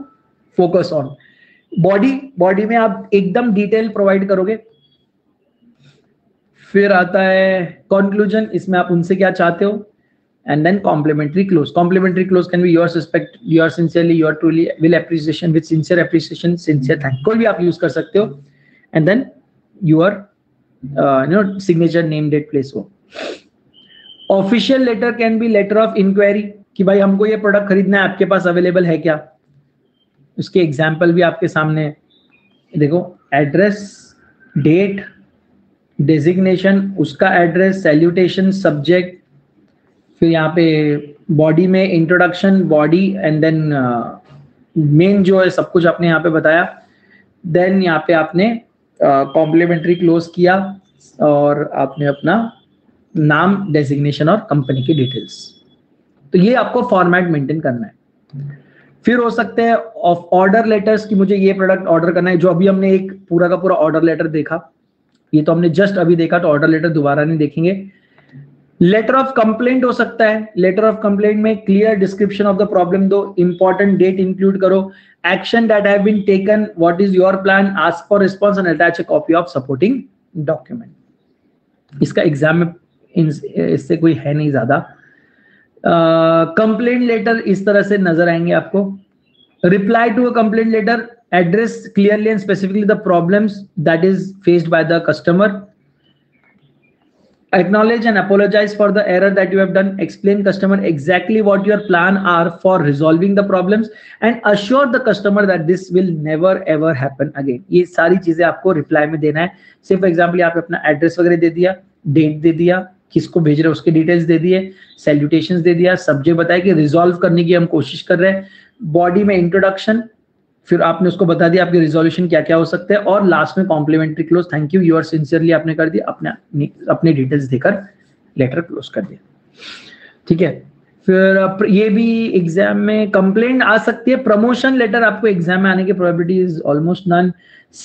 focus on. Body में आप एकदम डिटेल प्रोवाइड करोगे। फिर आता है कंक्लूजन, इसमें आप उनसे क्या चाहते हो, and then complimentary close. Complimentary close can be yours respect, your sincerely, your truly, will appreciation, with sincere appreciation, sincere thankful भी आप यूज कर सकते हो, and then your signature name date place हो। Official letter can be letter of enquiry, कि भाई हमको ये प्रोडक्ट खरीदना है, आपके पास अवेलेबल है क्या, उसके एग्जाम्पल भी आपके सामने देखो। एड्रेस, डेट, डेजिग्नेशन, उसका एड्रेस, सैल्यूटेशन, सब्जेक्ट, फिर यहाँ पे बॉडी में introduction, body, and then main जो है सब कुछ आपने यहाँ पे बताया। देन यहाँ पे आपने कॉम्प्लीमेंट्री क्लोज किया और आपने अपना नाम, डेजिग्नेशन और कंपनी की डिटेल्स। तो ये आपको फॉर्मेट मेंटेन करना है। फिर हो सकते हैं ऑफ ऑर्डर लेटर्स, कि मुझे ये प्रोडक्ट ऑर्डर करना है, जो अभी हमने एक पूरा का पूरा ऑर्डर लेटर देखा, ये तो हमने जस्ट अभी देखा, तो ऑर्डर लेटर दोबारा नहीं देखेंगे। लेटर ऑफ कंप्लेंट हो सकता है, लेटर ऑफ कंप्लेंट में clear description of the problem दो, इंपॉर्टेंट डेट इंक्लूड करो, action that have been taken, what is your plan, ask for response and attach a copy of supporting document. इसका exam में इससे कोई है नहीं ज्यादा। कंप्लेंट लेटर इस तरह से नजर आएंगे आपको। Reply to a complaint letter, address clearly and specifically the problems that is faced by the customer, acknowledge and apologize for the error that you have done, explain customer exactly what your plan are for resolving the problems and assure the customer that this will never ever happen again. ये सारी चीजें आपको reply में देना है। सिर्फ example यहाँ पे अपना एड्रेस वगैरह दे दिया, डेट दे दिया, किसको भेज रहे हो उसके डिटेल्स दे दिए, सैल्यूटेशंस दे दिया, सब्जेक्ट बताया कि रिजॉल्व करने की हम कोशिश कर रहे हैं, बॉडी में इंट्रोडक्शन, फिर आपने उसको बता दिया आपके रिजोल्यूशन क्या क्या हो सकते हैं, और लास्ट में complimentary close, thank you, you are sincerely आपने कर दिया, अपने डिटेल्स देकर लेटर क्लोज कर दिया। ठीक है, फिर ये भी एग्जाम में कंप्लेंट आ सकती है। प्रमोशन लेटर आपको एग्जाम में आने की probability is almost none.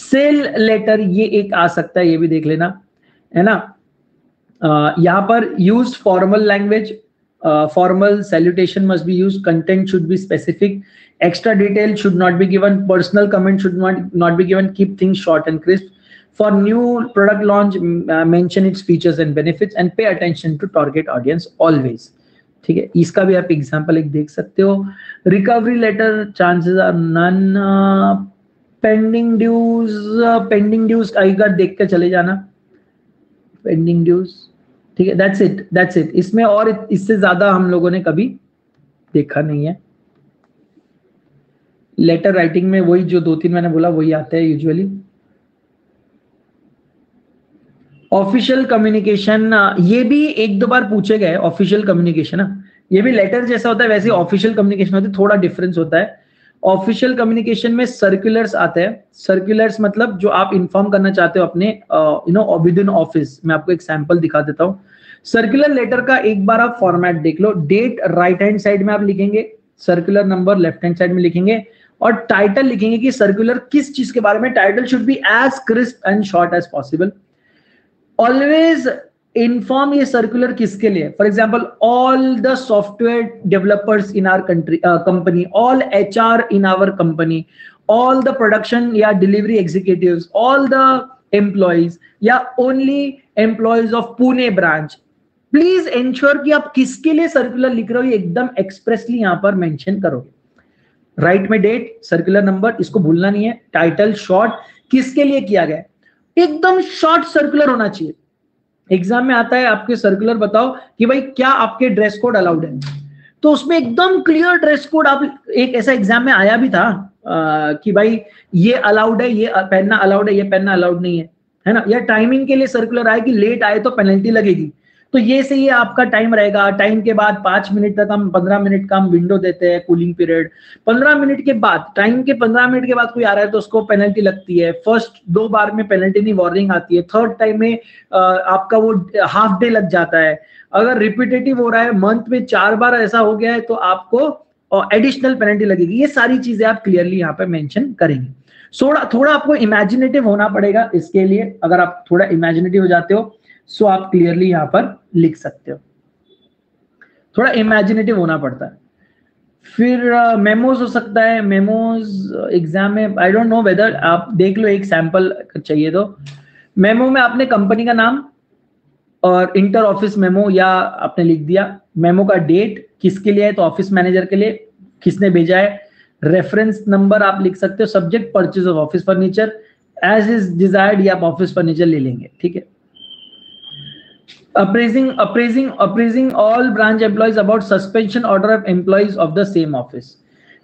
Sale letter ये एक आ सकता है, ये भी देख लेना, है ना। यहाँ पर use formal language, formal salutation must be used, content should be specific, extra detail should not be given, personal comment should not be given, keep things short and crisp. For new product launch, mention its features and benefits and pay attention to target audience always. ठीक है, इसका भी आप example एक देख सकते हो। Recovery letter chances are none. Pending dues आईकर देख के चले जाना, पेंडिंग ड्यूज, ठीक है, that's it. इसमें और इससे ज्यादा हम लोगों ने कभी देखा नहीं है। लेटर राइटिंग में वही जो 2-3 मैंने बोला वही आते हैं यूजुअली। ऑफिशियल कम्युनिकेशन, ये भी 1-2 बार पूछे गए। ऑफिशियल कम्युनिकेशन ये भी लेटर जैसा होता है, वैसे ऑफिशियल कम्युनिकेशन होता है, थोड़ा डिफरेंस होता है। ऑफिशियल कम्युनिकेशन में सर्कुलर्स आते हैं। सर्कुलर्स मतलब जो आप इन्फॉर्म करना चाहते हो अपने विद इन ऑफिस। मैं आपको एक सैंपल दिखा देता हूँ। सर्कुलर लेटर का एक बार आप फॉर्मेट देख लो। डेट राइट हैंड साइड में आप लिखेंगे, circular number left hand side में लिखेंगे, और टाइटल लिखेंगे कि सर्कुलर किस चीज के बारे में। Title should be as crisp and short as possible. Always inform ये सर्कुलर किसके लिए। For example, all the software developers in our company, all HR in our company, all the production या delivery executives, all the employees या only employees of Pune branch. Please ensure कि आप किसके लिए circular लिख रहे हो, ये एकदम एक्सप्रेसली यहां पर मेंशन करोगे। राइट में डेट, सर्कुलर नंबर, इसको भूलना नहीं है। टाइटल शॉर्ट, किसके लिए किया गया, एकदम शॉर्ट सर्कुलर होना चाहिए। एग्जाम में आता है आपके सर्कुलर बताओ कि भाई क्या आपके ड्रेस कोड अलाउड है, तो उसमें एकदम क्लियर ड्रेस कोड। आप एक ऐसा एग्जाम में आया भी था कि भाई ये अलाउड है, ये पहनना अलाउड है, ये पहनना अलाउड नहीं है। है ना, या टाइमिंग के लिए सर्कुलर आए कि लेट आए तो पेनल्टी लगेगी। तो ये से ये आपका टाइम रहेगा, टाइम के बाद 5 मिनट तक हम 15 मिनट का हम विंडो देते हैं कूलिंग पीरियड। 15 मिनट के बाद, टाइम के 15 मिनट के बाद कोई आ रहा है तो उसको पेनल्टी लगती है। फर्स्ट 2 बार में पेनल्टी नहीं वार्निंग आती है, थर्ड टाइम में आपका वो हाफ डे लग जाता है। अगर रिपीटेटिव हो रहा है, मंथ में 4 बार ऐसा हो गया है तो आपको एडिशनल पेनल्टी लगेगी। ये सारी चीजें आप क्लियरली यहाँ पे मेंशन करेंगे। थोड़ा आपको इमेजिनेटिव होना पड़ेगा इसके लिए। अगर आप थोड़ा इमेजिनेटिव हो जाते हो सो आप क्लियरली यहाँ पर लिख सकते हो, थोड़ा इमेजिनेटिव होना पड़ता है। फिर मेमोज हो सकता है, मेमोज एग्जाम में आई डोंट नो वेदर, आप देख लो एक सैंपल चाहिए तो। मेमो में आपने कंपनी का नाम और इंटर ऑफिस मेमो या आपने लिख दिया, मेमो का डेट किसके लिए है तो ऑफिस मैनेजर के लिए, किसने भेजा है, रेफरेंस नंबर आप लिख सकते हो, subject purchase of office furniture as is desired, या आप ऑफिस फर्नीचर ले लेंगे, ठीक है। Apprising all branch employees about suspension order of employees of the same office.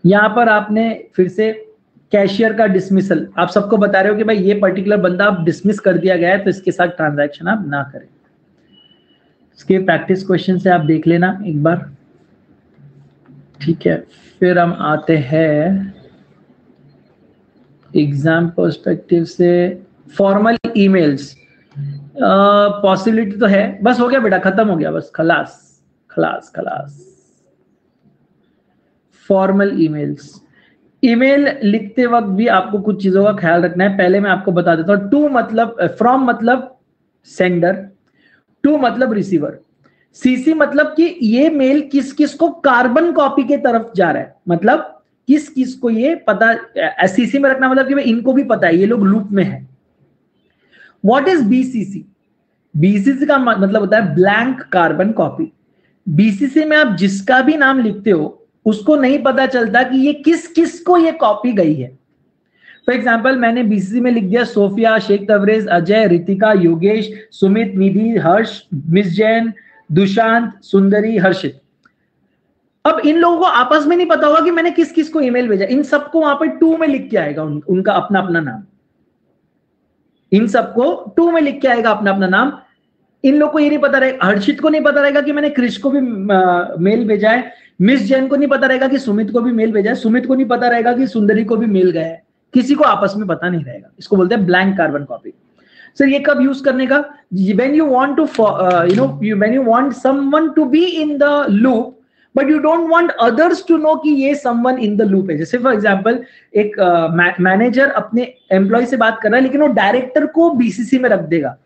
यहाँ पर आपने फिर से कैशियर का डिसमिसल, आप सबको बता रहे हो कि भाई ये पर्टिकुलर बंदा आप डिसमिस कर दिया गया है तो इसके साथ ट्रांजैक्शन आप ना करें। इसके प्रैक्टिस क्वेश्चन से आप देख लेना एक बार, ठीक है। फिर हम आते हैं एग्जाम पर्सपेक्टिव से, फॉर्मल ईमेल्स पॉसिबिलिटी तो है। बस हो गया बेटा, खत्म हो गया, बस खलास। फॉर्मल ईमेल्स, ईमेल लिखते वक्त भी आपको कुछ चीजों का ख्याल रखना है। पहले मैं आपको बता देता हूँ, टू मतलब फ्रॉम मतलब सेंडर, टू मतलब रिसीवर, सीसी मतलब कि ये मेल किस किस को कार्बन कॉपी के तरफ जा रहा है, मतलब किस किस को ये पता, सीसी में रखना मतलब कि इनको भी पता है, ये लोग लूप में है। What is BCC? BCC का मतलब होता है ब्लैंक कार्बन कॉपी। BCC में आप जिसका भी नाम लिखते हो उसको नहीं पता चलता कि ये किस किस को ये कॉपी गई है। फॉर एग्जाम्पल मैंने BCC में लिख दिया सोफिया, शेख तबरेज, अजय, रितिका, योगेश, सुमित, निधि, हर्ष, मिस जैन, दुशांत, सुंदरी, हर्षित। अब इन लोगों को आपस में नहीं पता होगा कि मैंने किस किस को ईमेल भेजा, इन सबको वहां पर टू में लिख के आएगा उनका अपना अपना नाम, इन सबको टू में लिख के आएगा अपना अपना नाम। इन लोग को ये नहीं पता रहेगा, हर्षित को नहीं पता रहेगा कि मैंने क्रिश को भी मेल भेजा है, मिस जैन को नहीं पता रहेगा कि सुमित को भी मेल भेजा है, सुमित को नहीं पता रहेगा कि सुंदरी को भी मेल गया है, किसी को आपस में पता नहीं रहेगा। इसको बोलते हैं ब्लैंक कार्बन कॉपी। सर ये कब यूज करने का? When you want to when you want someone to be in the loop but you don't want others to know कि ये समवन इन द लूप है। जैसे फॉर एग्जांपल एक manager अपने एम्प्लॉय से बात कर रहा है लेकिन वो डायरेक्टर को बीसीसी में रख देगा,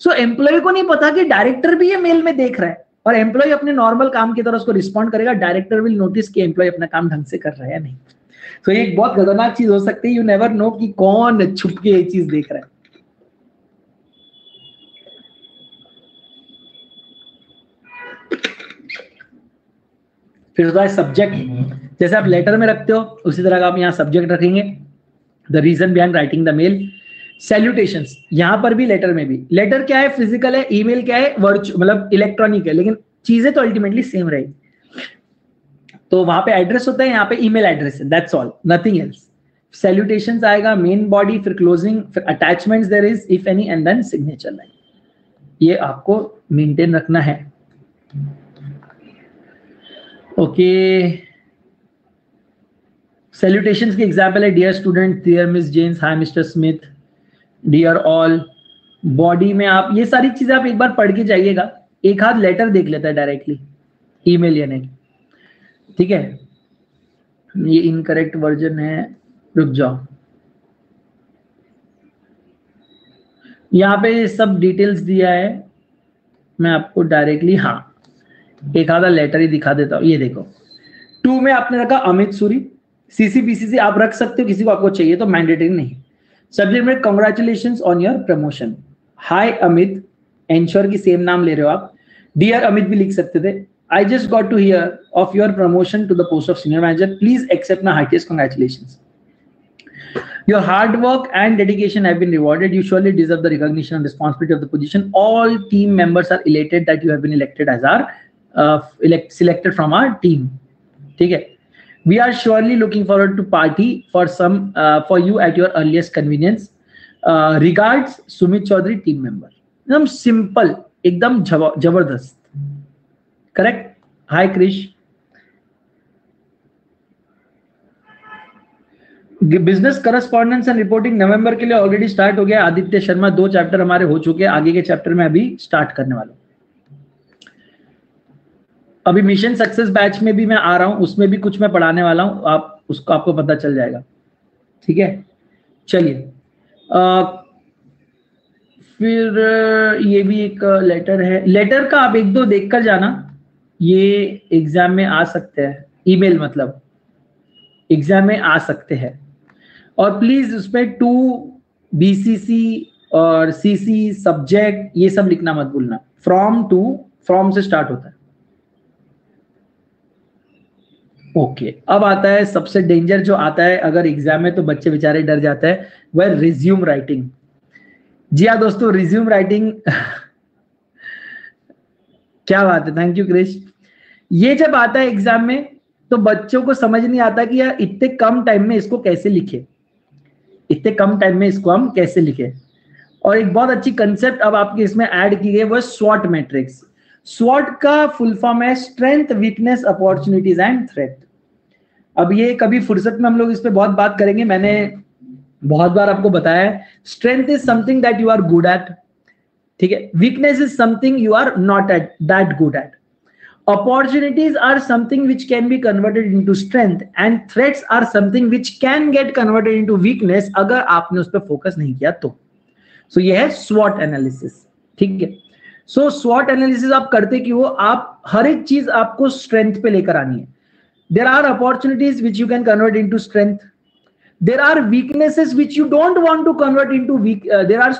सो एम्प्लॉय को नहीं पता कि डायरेक्टर भी ये मेल में देख रहा है, और एम्प्लॉय अपने नॉर्मल काम की तरह उसको रिस्पॉन्ड करेगा। डायरेक्टर विल नोटिस कि एम्प्लॉय अपना काम ढंग से कर रहा है या नहीं। तो ये एक बहुत खतरनाक चीज हो सकती है, यू नेवर नो कि कौन छुप के ये चीज देख रहा है। फिर होता है सब्जेक्ट, जैसे आप लेटर में रखते हो उसी तरह का आप यहाँ सब्जेक्ट रखेंगे, the reason behind writing the mail. Salutations, यहाँ पर भी लेटर में भी, लेटर क्या है फिजिकल है, ईमेल क्या है वर्चुअल मतलब इलेक्ट्रॉनिक है, लेकिन चीजें तो अल्टीमेटली सेम रहेगी। तो वहां पे एड्रेस होता है, यहाँ पे ईमेल एड्रेस है, that's all, nothing else. Salutations आएगा, मेन बॉडी, फिर क्लोजिंग, फिर attachments there is if any, and then signature line. ये आपको मेंटेन रखना है, ओके। सैल्यूटेशंस की एग्जाम्पल है dear student, dear miss James, hi mister Smith, dear all. Body में आप ये सारी चीजें आप एक बार पढ़ के जाइएगा, एक हाथ लेटर देख लेता है डायरेक्टली, ईमेल यानी, ठीक है। ये इनकरेक्ट वर्जन है, रुक जाओ, यहाँ पे सब डिटेल्स दिया है, मैं आपको डायरेक्टली, हाँ एक आधा लेटर ही दिखा देता हूँ। ये देखो, टू में आपने रखा अमित सूरी, सीसीबीसीसी आप रख सकते हो किसी को आपको चाहिए तो, मैंडेटरी नहीं। सब्जेक्ट में congratulations on your promotion, hi Amit, ensure की सेम नाम ले रहे हो आप, डियर अमित भी लिख सकते थे, I just got to hear of your promotion to the post of senior manager, please accept my heartiest congratulations, your hard work and dedication have been rewarded, you surely deserve the recognition and responsibility of the position, all team members are elated that you have been elected as our selected from our team, ठीक है। We are surely looking forward to party for you at your earliest convenience. Regards सुमित चौधरी team member. एकदम simple, एकदम जबरदस्त। Correct. Hi Krish. Business correspondence and reporting नवंबर के लिए already start हो गया। आदित्य शर्मा, 2 chapter हमारे हो चुके हैं, आगे के चैप्टर में अभी स्टार्ट करने वाला हूं। अभी मिशन सक्सेस बैच में भी मैं आ रहा हूं, उसमें भी कुछ मैं पढ़ाने वाला हूं, आप उसको आपको पता चल जाएगा। ठीक है, चलिए फिर ये भी एक लेटर है, लेटर का आप 1-2 देख कर जाना, ये एग्जाम में आ सकते हैं, ईमेल मतलब एग्जाम में आ सकते हैं। और प्लीज उसमें 2 बीसीसी और सीसी सब्जेक्ट ये सब लिखना मत भूलना। फ्रॉम से स्टार्ट होता है। ओके, अब आता है सबसे डेंजर जो आता है अगर एग्जाम में, तो बच्चे बेचारे डर जाते हैं, वह रिज्यूम राइटिंग। जी हाँ दोस्तों, रिज्यूम राइटिंग क्या बात है, थैंक यू क्रिश। ये जब आता है एग्जाम में तो बच्चों को समझ नहीं आता कि यार इतने कम टाइम में इसको कैसे लिखे, इतने कम टाइम में इसको हम कैसे लिखे। और एक बहुत अच्छी कंसेप्ट अब आपके इसमें ऐड की गई, वो स्वॉट मैट्रिक्स। SWOT का फुल फॉर्म है strength, weakness, opportunities and threat. अब ये कभी फुर्सत में हम लोग इस पे बहुत बात करेंगे। मैंने बहुत बार आपको बताया है, strength is something that you are good at, ठीक है। Weakness is something you are not at that good at. Opportunities are something which can be converted into strength and threats are something which can get converted into weakness अगर आपने उस पर focus नहीं किया तो। सो ये है SWOT एनालिसिस, ठीक है। सो SWOT एनालिसिस आप करते कि वो आप हर एक चीज आपको स्ट्रेंथ पे लेकर आनी है। There are opportunities which you can convert into strength, there are weaknesses which you don't want to convert into weak, there are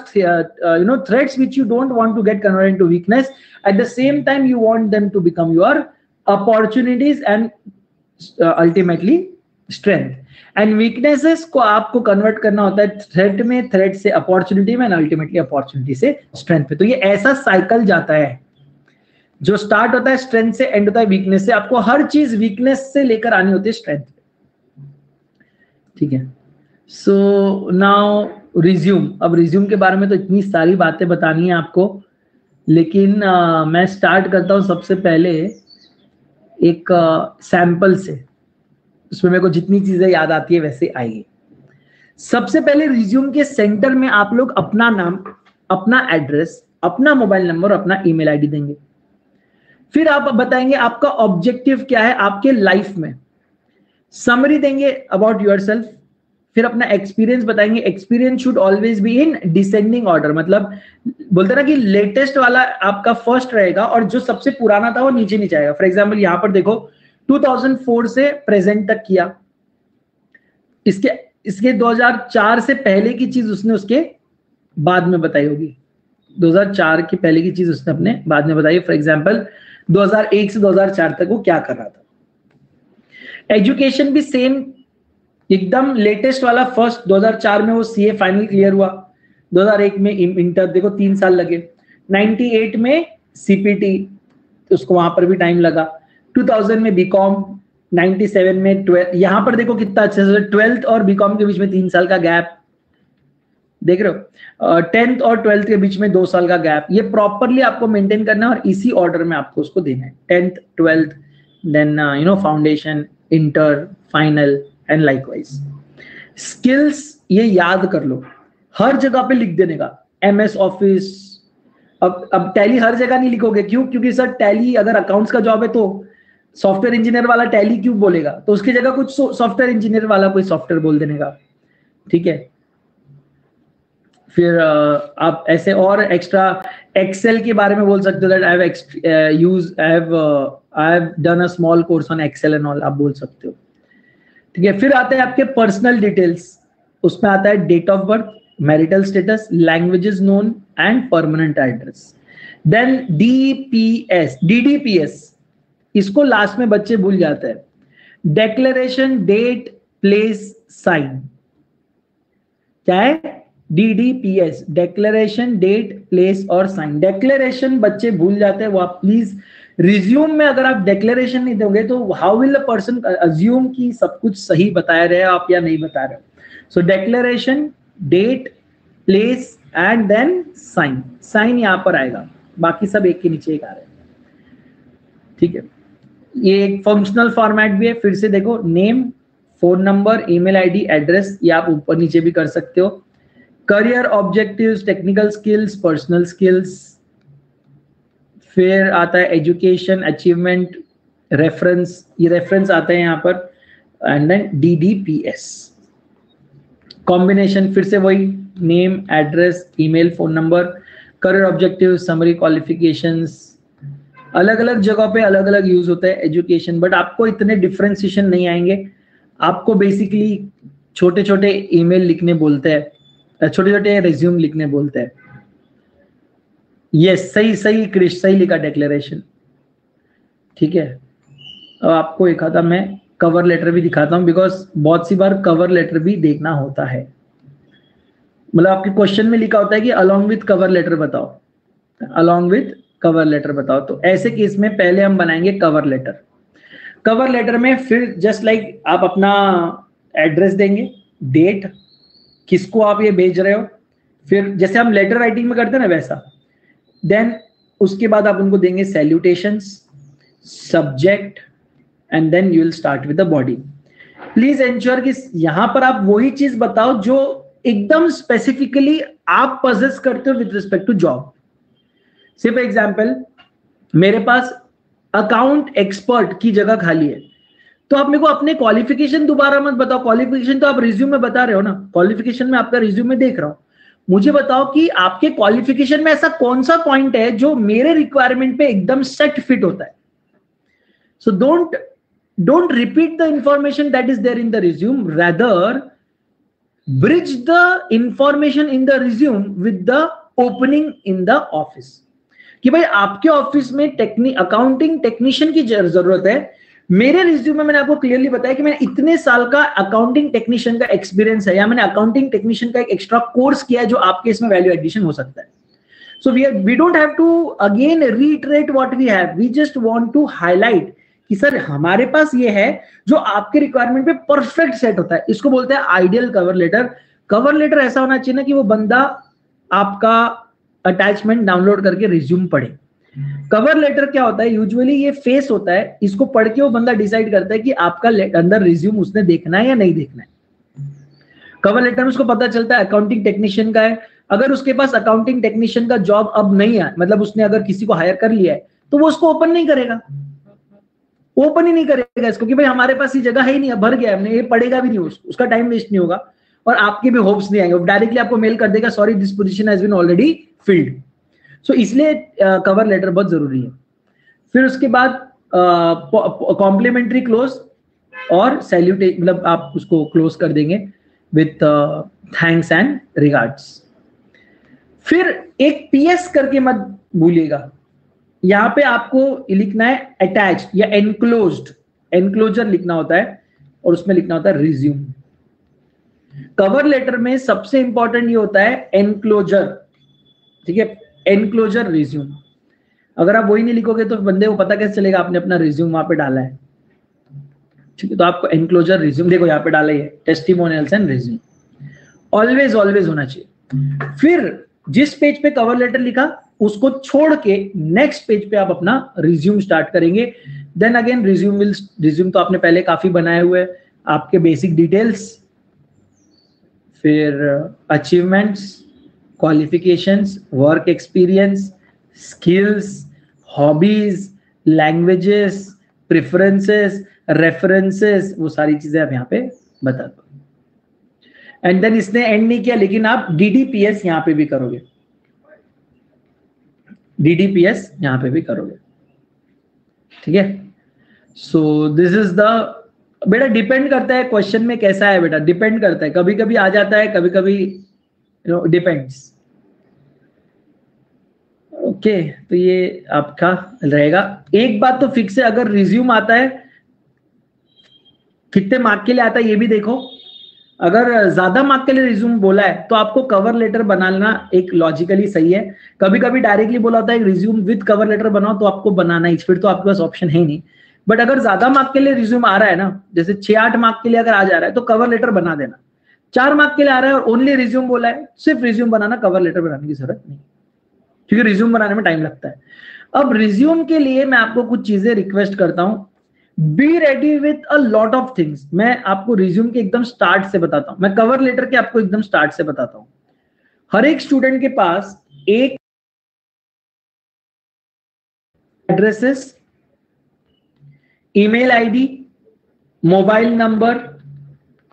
you know threats which you don't want to get convert into weakness. At the same time you want them to become your opportunities and ultimately strength. And weaknesses को आपको convert करना होता है threat में, threat से opportunity में, and ultimately opportunity से strength पे। तो ये ऐसा साइकिल जाता है जो स्टार्ट होता है स्ट्रेंथ से, एंड होता है वीकनेस से। आपको हर चीज वीकनेस से लेकर आनी होती है स्ट्रेंथ पे, ठीक है। So now resume. अब रिज्यूम के बारे में तो इतनी सारी बातें बतानी है आपको, लेकिन मैं स्टार्ट करता हूँ सबसे पहले एक सैंपल से। उसमें मेरे को जितनी चीजें याद आती है वैसे आएगी। सबसे पहले रिज्यूम के सेंटर में आप लोग अपना नाम, अपना एड्रेस, अपना मोबाइल नंबर, अपना ईमेल आईडी देंगे। फिर आप बताएंगे आपका ऑब्जेक्टिव क्या है आपके लाइफ में। समरी देंगे अबाउट योरसेल्फ। फिर अपना एक्सपीरियंस बताएंगे। Experience should always be in descending order, मतलब बोलते ना कि लेटेस्ट वाला आपका फर्स्ट रहेगा और जो सबसे पुराना था वो नीचे नीचे आएगा। फॉर एग्जाम्पल यहाँ पर देखो, 2004 से प्रेजेंट तक किया, इसके 2004 से पहले की चीज उसने उसके बाद में बताई होगी। 2004 के पहले की चीज उसने अपने बाद में बताई। फॉर एग्जांपल 2001 से 2004 तक वो क्या कर रहा था। एजुकेशन भी सेम, एकदम लेटेस्ट वाला फर्स्ट। 2004 में वो CA फाइनल क्लियर हुआ, 2001 में इंटर, देखो 3 साल लगे। 98 में CPT, तो उसको वहां पर भी टाइम लगा। 2000 में बीकॉम, 97 में 12th। यहां पर देखो कितना अच्छे से 12th और बीकॉम के बीच में 3 साल का गैप देख रहे हो। 10th और 12th के बीच में 2 साल का गैप। ये प्रॉपरली आपको मेंटेन करना है और इसी ऑर्डर में आपको उसको देना है। 10th, 12th, then you know foundation, inter, final and likewise. Skills ये याद कर लो, हर जगह पे लिख देने का। MS ऑफिस, अब टैली हर जगह नहीं लिखोगे, क्यों? क्योंकि सर टैली अगर अकाउंट्स का जॉब है तो सॉफ्टवेयर इंजीनियर वाला टैली क्यों बोलेगा, तो उसकी जगह कुछ सॉफ्टवेयर इंजीनियर वाला कोई सॉफ्टवेयर बोल देने का, ठीक है। फिर आप ऐसे और एक्स्ट्रा एक्सेल के बारे में बोल सकते हो, that I have done a small course on Excel and all, आप बोल सकते हो, ठीक है। फिर आते हैं आपके पर्सनल डिटेल्स, उसमें आता है date of birth, marital status, languages known and permanent address. Then DDPS, इसको लास्ट में बच्चे भूल जाते हैं। Declaration, date, place, sign. क्या है? DDPS, डेक्लेरेशन, डेट, प्लेस और साइन। डेक्लेरेशन बच्चे भूल जाते हैं, वो आप प्लीज रिज्यूम में अगर आप डेक्लेरेशन नहीं दोगे तो how will a person assume कि सब कुछ सही बताया रहे आप या नहीं बता रहे हो। So declaration, date, place and then sign, sign यहाँ पर आएगा, बाकी सब एक के नीचे एक आ रहे हैं, ठीक है। ये एक फंक्शनल फॉर्मेट भी है, फिर से देखो name, phone number, email ID, address, ये आप ऊपर नीचे भी कर सकते हो। Career objectives, technical skills, personal skills, फिर आता है एजुकेशन, अचीवमेंट, रेफरेंस, ये रेफरेंस आता है यहाँ पर, एंड देन DDPS कॉम्बिनेशन, फिर से वही name, address, email, phone number, career objective, summary, qualifications, अलग अलग जगह पे अलग अलग यूज होता है एजुकेशन, बट आपको इतने डिफरेंशिएशन नहीं आएंगे, आपको बेसिकली छोटे छोटे ईमेल लिखने बोलते हैं, छोटे छोटे रिज्यूम लिखने बोलते हैं। यस, सही सही क्रिश, सही लिखा, डिक्लेरेशन, ठीक है। अब आपको एक आता मैं कवर लेटर भी दिखाता हूँ, बिकॉज बहुत सी बार कवर लेटर भी देखना होता है, मतलब आपके क्वेश्चन में लिखा होता है कि अलॉन्ग विथ कवर लेटर बताओ, अलॉन्ग विथ कवर लेटर बताओ, तो ऐसे केस में पहले हम बनाएंगे कवर लेटर। कवर लेटर में फिर जस्ट लाइक आप अपना एड्रेस देंगे, डेट, किसको आप ये भेज रहे हो, फिर जैसे हम लेटर राइटिंग में करते हैं ना वैसा, देन उसके बाद आप उनको देंगे salutations, subject, and then you will start with the body. Please ensure कि यहां पर आप वही चीज बताओ जो एकदम स्पेसिफिकली आप पजेस करते हो विद रिस्पेक्ट टू जॉब। सिर्फ एग्जाम्पल, मेरे पास अकाउंट एक्सपर्ट की जगह खाली है, तो आप मेरे को अपने क्वालिफिकेशन दोबारा मत बताओ, क्वालिफिकेशन तो आप रिज्यूम में बता रहे हो ना, क्वालिफिकेशन में आपका रिज्यूम में देख रहा हूं, मुझे बताओ कि आपके क्वालिफिकेशन में ऐसा कौन सा पॉइंट है जो मेरे रिक्वायरमेंट पे एकदम सेट फिट होता है। So don't repeat the information that is there in the resume, rather bridge the information in the resume with the opening in the office, कि भाई आपके ऑफिस में अकाउंटिंग टेक्नीशियन की जरूरत है, मेरे रिज्यूम में मैंने आपको क्लियरली बताया कि मैंने इतने साल का अकाउंटिंग टेक्नीशियन का एक्सपीरियंस है, या मैंने अकाउंटिंग टेक्नीशियन का एक एक्स्ट्रा कोर्स किया है जो आपके इसमें वैल्यू एडिशन हो सकता है। So we don't have to again retreat what we have, we just want to highlight कि सर हमारे पास ये है जो आपके रिक्वायरमेंट पे परफेक्ट सेट होता है, इसको बोलते हैं ideal cover letter. Cover letter ऐसा होना चाहिए ना कि वो बंदा आपका अटैचमेंट डाउनलोड करके रिज्यूम पढ़े। कवर लेटर क्या होता है, यूजुअली ये फेस होता है, इसको पढ़ के वो बंदा डिसाइड करता है कि आपका अंदर रिज्यूम उसने देखना है या नहीं देखना है। कवर लेटर में उसको पता चलता है अकाउंटिंग टेक्नीशियन का है, अगर उसके पास अकाउंटिंग टेक्नीशियन का जॉब अब नहीं है, मतलब उसने अगर किसी को हायर कर लिया है, तो वो उसको ओपन नहीं करेगा, ओपन ही नहीं करेगा इसको कि भाई हमारे पास ये जगह है ही नहीं, भर गया हमने, ये पढ़ेगा भी नहीं, उसका टाइम वेस्ट नहीं होगा और आपके भी होप्स नहीं आएंगे, डायरेक्टली आपको मेल कर देगा sorry this position has been already filled. So इसलिए कवर लेटर बहुत जरूरी है। फिर उसके बाद कॉम्प्लीमेंट्री क्लोज और सैल्यूट, मतलब आप उसको क्लोज कर देंगे विथ थैंक्स एंड रिगार्ड्स। फिर एक PS करके मत भूलिएगा, यहाँ पे आपको लिखना है अटैच्ड या एनक्लोज्ड, एनक्लोजर लिखना होता है और उसमें लिखना होता है रिज्यूम। कवर लेटर में सबसे इंपॉर्टेंट ये होता है एनक्लोजर, ठीक है, एनक्लोजर रिज्यूम। अगर आप वही नहीं लिखोगे तो बंदे को पता कैसे चलेगा आपने अपना रिज्यूम वहां पे डाला है, ठीक है। तो आपको एनक्लोजर रिज्यूम, देखो यहाँ पे डाला है testimonials and resume, always always होना चाहिए। फिर जिस पेज पे कवर लेटर लिखा उसको छोड़ के नेक्स्ट पेज पे आप अपना रिज्यूम स्टार्ट करेंगे। देन अगेन रिज्यूम तो आपने पहले काफी बनाए हुए हैं, आपके बेसिक डिटेल्स, फिर achievements, qualifications, work experience, skills, hobbies, languages, preferences, references, वो सारी चीजें आप यहाँ पे बता दो। एंड देन इसने एंड नहीं किया, लेकिन आप DDPS यहाँ पे भी करोगे, DDPS यहाँ पे भी करोगे, ठीक है। सो दिस इज द, बेटा डिपेंड करता है क्वेश्चन में कैसा है, बेटा डिपेंड करता है, कभी कभी आ जाता है, कभी कभी यू नो डिपेंड्स। ओके, तो ये आपका रहेगा। एक बात तो फिक्स है, अगर रिज्यूम आता है कितने मार्क के लिए आता है ये भी देखो, अगर ज्यादा मार्क के लिए रिज्यूम बोला है तो आपको कवर लेटर बनाना एक लॉजिकली सही है। कभी कभी डायरेक्टली बोला होता है रिज्यूम विद कवर लेटर बनाओ, तो आपको बनाना ही, फिर तो आपके पास ऑप्शन है नहीं। बट अगर ज्यादा मार्क के लिए रिज्यूम आ रहा है ना, जैसे 6-8 मार्क के लिए अगर आ जा रहा है, तो कवर लेटर बना देना, 4 मार्क के लिए आ रहा है और ओनली रिज्यूम बोला है, सिर्फ रिज्यूम बनाना, कवर लेटर बनाने की जरूरत नहीं, क्योंकि रिज्यूम बनाने में टाइम लगता है। अब रिज्यूम के लिए मैं आपको कुछ चीजें रिक्वेस्ट करता हूं, be ready with a lot of things. मैं आपको रिज्यूम के एकदम स्टार्ट से बताता हूं, मैं कवर लेटर के आपको एकदम स्टार्ट से बताता हूं। हर एक स्टूडेंट के पास एक addresses, email ID, mobile number,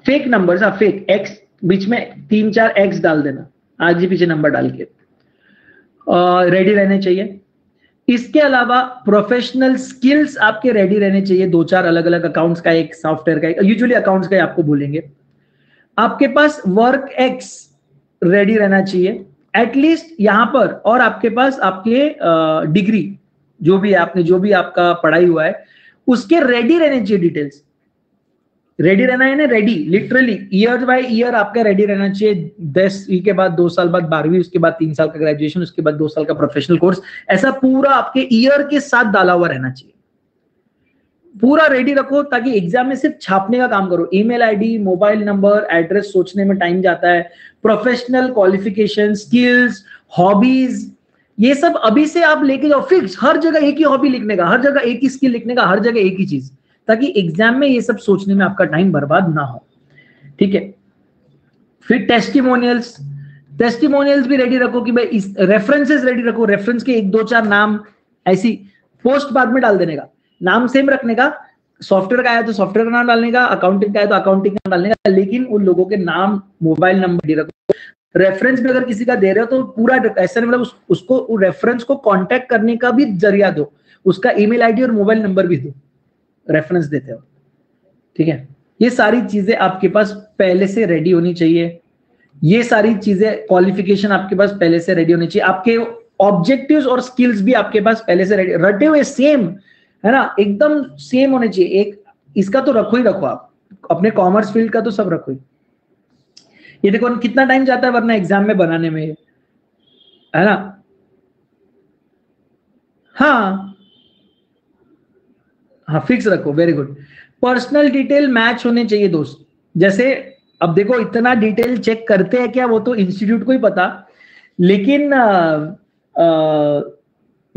fax numbers, हाँ फेक एक्स, बीच में 3-4 एक्स डाल देना, आगे पीछे नंबर डाल के रेडी रहने चाहिए। इसके अलावा प्रोफेशनल स्किल्स आपके रेडी रहने चाहिए, 2-4 अलग अलग अकाउंट्स का, एक सॉफ्टवेयर का, एक यूजुअली अकाउंट्स का आपको बोलेंगे। आपके पास वर्क एक्स रेडी रहना चाहिए एटलीस्ट यहां पर, और आपके पास आपके डिग्री जो भी आपने, जो भी आपका पढ़ाई हुआ है उसके रेडी रहने चाहिए डिटेल्स। रेडी रहना है ना, ready literally year by year आपका रेडी रहना चाहिए। 10 के बाद 2 साल बाद 12वीं, उसके बाद 3 साल का ग्रेजुएशन, उसके बाद 2 साल का प्रोफेशनल कोर्स, ऐसा पूरा आपके ईयर के साथ डाला हुआ रहना चाहिए। पूरा रेडी रखो ताकि एग्जाम में सिर्फ छापने का काम करो। Email ID, mobile number, address सोचने में टाइम जाता है, प्रोफेशनल क्वालिफिकेशन, स्किल्स, हॉबीज, ये सब अभी से आप लेके जाओ फिक्स। हर जगह एक ही हॉबी लिखने का, हर जगह एक ही स्किल लिखने का, हर जगह एक ही चीज, ताकि एग्जाम में ये सब सोचने में आपका टाइम बर्बाद ना हो। ठीक है, फिर टेस्टिमोनियल्स, टेस्टिमोनियल्स भी रेडी रखो कि भाई इस रेफरेंसेस रेडी रखो, रेफरेंस के 1-2-4 नाम, ऐसी पोस्ट बाद में डाल देने का, नाम सेम रखने का, सॉफ्टवेयर का है तो सॉफ्टवेयर का नाम डालने का, अकाउंटिंग का है तो अकाउंटिंग का नाम डालने का, लेकिन उन लोगों के नाम, मोबाइल नंबर रेडी रखो। रेफरेंस भी अगर किसी का दे रहे हो तो पूरा ऐसा मतलब उसको रेफरेंस को कांटेक्ट करने का भी जरिया दो, उसका ईमेल आईडी और मोबाइल नंबर भी दो रेफरेंस देते हो। ठीक है, ये सारी चीजें आपके पास पहले से रेडी होनी चाहिए, ये सारी चीजें, क्वालिफिकेशन आपके पास पहले से रेडी होनी चाहिए, आपके ऑब्जेक्टिव्स और स्किल्स भी आपके पास पहले से रेडी रटे हुए सेम है ना, एकदम सेम होने चाहिए। एक इसका तो रखो ही रखो, आप अपने कॉमर्स फील्ड का तो सब रखो ही। ये देखो कितना टाइम जाता है वरना एग्जाम में बनाने में, है ना। हाँ हाँ फिक्स रखो, very good. Personal detail match होने चाहिए दोस्त, जैसे अब देखो इतना डिटेल चेक करते हैं क्या, वो तो इंस्टीट्यूट को ही पता, लेकिन मैं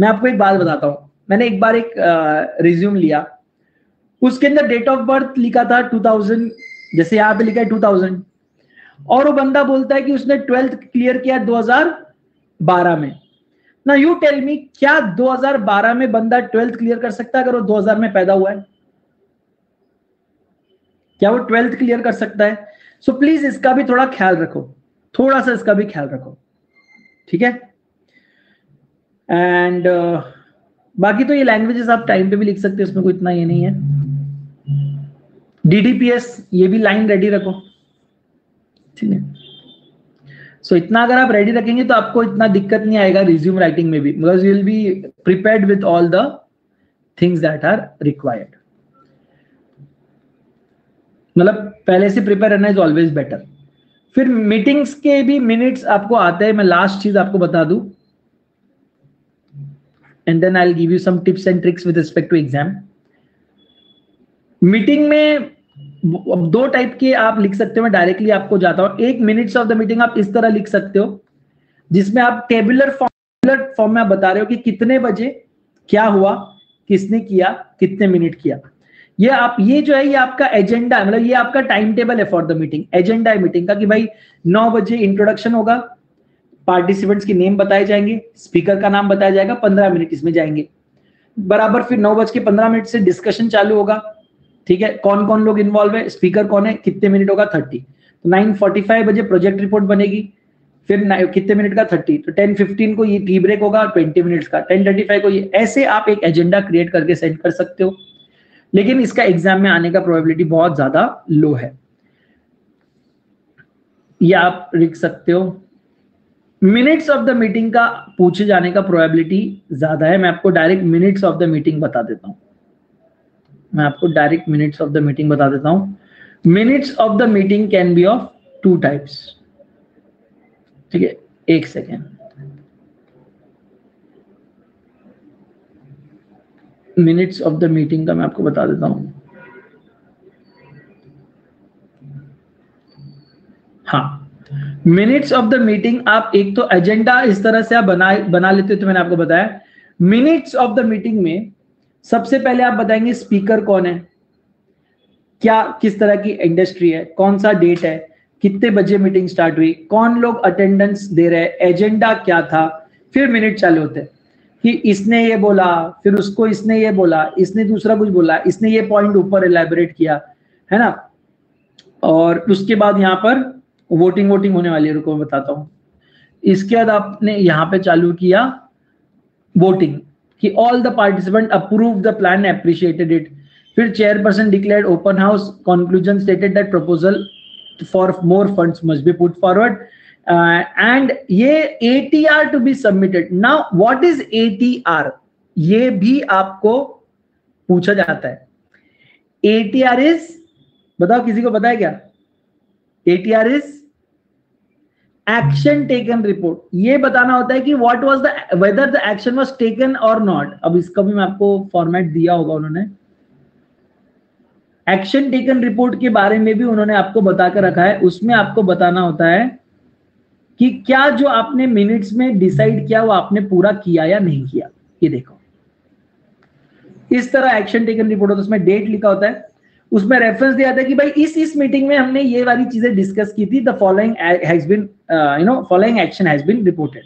आपको एक बात बताता हूँ। मैंने एक बार एक रिज्यूम लिया, उसके अंदर डेट ऑफ बर्थ लिखा था 2000, जैसे यहाँ पे लिखा है 2000, और वो बंदा बोलता है कि उसने 12th क्लियर किया 2012 में। ना यू टेल मी, क्या 2012 में बंदा 12th क्लियर कर सकता है अगर वो 2000 में पैदा हुआ है? क्या वो 12th क्लियर कर सकता है? सो प्लीज इसका भी थोड़ा ख्याल रखो, थोड़ा सा इसका भी ख्याल रखो। ठीक है, एंड बाकी तो ये लैंग्वेजेस आप टाइम पे भी लिख सकते हो, इसमें कोई इतना ये नहीं है। डीडीपीएस ये भी लाइन रेडी रखो। ठीक है, सो इतना अगर आप रेडी रखेंगे तो आपको इतना दिक्कत नहीं आएगा रिज्यूम राइटिंग में भी, because you will be prepared with all the things that are required. मतलब पहले से प्रिपेयर रहना इज ऑलवेज बेटर। फिर मीटिंग्स के भी मिनट्स आपको आते हैं, मैं लास्ट चीज आपको बता दूं, and then I will give you some tips and tricks with respect to exam. Meeting में अब 2 टाइप के आप लिख सकते हो, मैं डायरेक्टली आपको जाता हूं। एक मिनट्स ऑफ द मीटिंग आप इस तरह लिख सकते हो जिसमें आप टेबुलर फॉर्म में बता रहे हो कि कितने बजे क्या हुआ, किसने किया, कितने मिनट किया। ये आप, ये जो है ये आपका एजेंडा, मतलब ये आपका टाइम टेबल है फॉर द मीटिंग, एजेंडा है मीटिंग का कि भाई 9 बजे इंट्रोडक्शन होगा, पार्टिसिपेंट्स के नेम बताए जाएंगे, स्पीकर का नाम बताया जाएगा, 15 मिनट इसमें जाएंगे बराबर। फिर 9:15 से डिस्कशन चालू होगा। ठीक है, कौन कौन लोग इन्वॉल्व है, स्पीकर कौन है, कितने मिनट होगा 30, तो 9:45 बजे प्रोजेक्ट रिपोर्ट बनेगी, फिर कितने मिनट का 30, तो 10:15 को ये टी ब्रेक होगा 20 मिनट्स का, 10:35 को ये, ऐसे आप एक एजेंडा क्रिएट करके सेंड कर सकते हो, लेकिन इसका एग्जाम में आने का प्रोबेबिलिटी बहुत ज्यादा लो है। ये आप लिख सकते हो। मिनट्स ऑफ द मीटिंग का पूछे जाने का प्रोबेबिलिटी ज्यादा है, मैं आपको direct minutes of the meeting बता देता हूँ, minutes of the meeting can be of 2 types. ठीक है, एक second, minutes of the meeting का मैं आपको बता देता हूं। हाँ, मिनट्स ऑफ द मीटिंग, आप एक तो एजेंडा इस तरह से आप बना लेते हो, तो मैंने आपको बताया मिनट्स ऑफ द मीटिंग में सबसे पहले आप बताएंगे स्पीकर कौन है, क्या किस तरह की इंडस्ट्री है, कौन सा डेट है, कितने बजे मीटिंग स्टार्ट हुई, कौन लोग अटेंडेंस दे रहे हैं, एजेंडा क्या था, फिर मिनट चालू होते हैं कि इसने ये बोला, फिर उसको इसने ये बोला, इसने दूसरा कुछ बोला, इसने ये पॉइंट ऊपर एलैबोरेट किया है ना। और उसके बाद यहाँ पर वोटिंग होने वाली है, रुको मैं बताता हूँ। इसके बाद आपने यहाँ पे चालू किया वोटिंग कि all the participant approve the plan appreciated it, फिर chairperson declared open house, conclusion stated that proposal for more funds must be put forward and ये ATR to be submitted. Now what is ATR, ये भी आपको पूछा जाता है। ATR is, बताओ किसी को पता है क्या? ATR is action taken report. ये बताना होता है कि what was the, whether the action was taken और नॉट। अब इसका भी मैं आपको फॉर्मेट दिया होगा उन्होंने, एक्शन टेकन रिपोर्ट के बारे में भी उन्होंने आपको बता कर रखा है। उसमें आपको बताना होता है कि क्या जो आपने मिनट्स में डिसाइड किया वो आपने पूरा किया या नहीं किया। ये देखो इस तरह एक्शन टेकन रिपोर्ट होता है, उसमें डेट लिखा होता है, उसमें रेफरेंस दिया जाता है कि भाई इस मीटिंग में हमने ये वाली चीजें डिस्कस की थी। The following has been you know following action has been reported,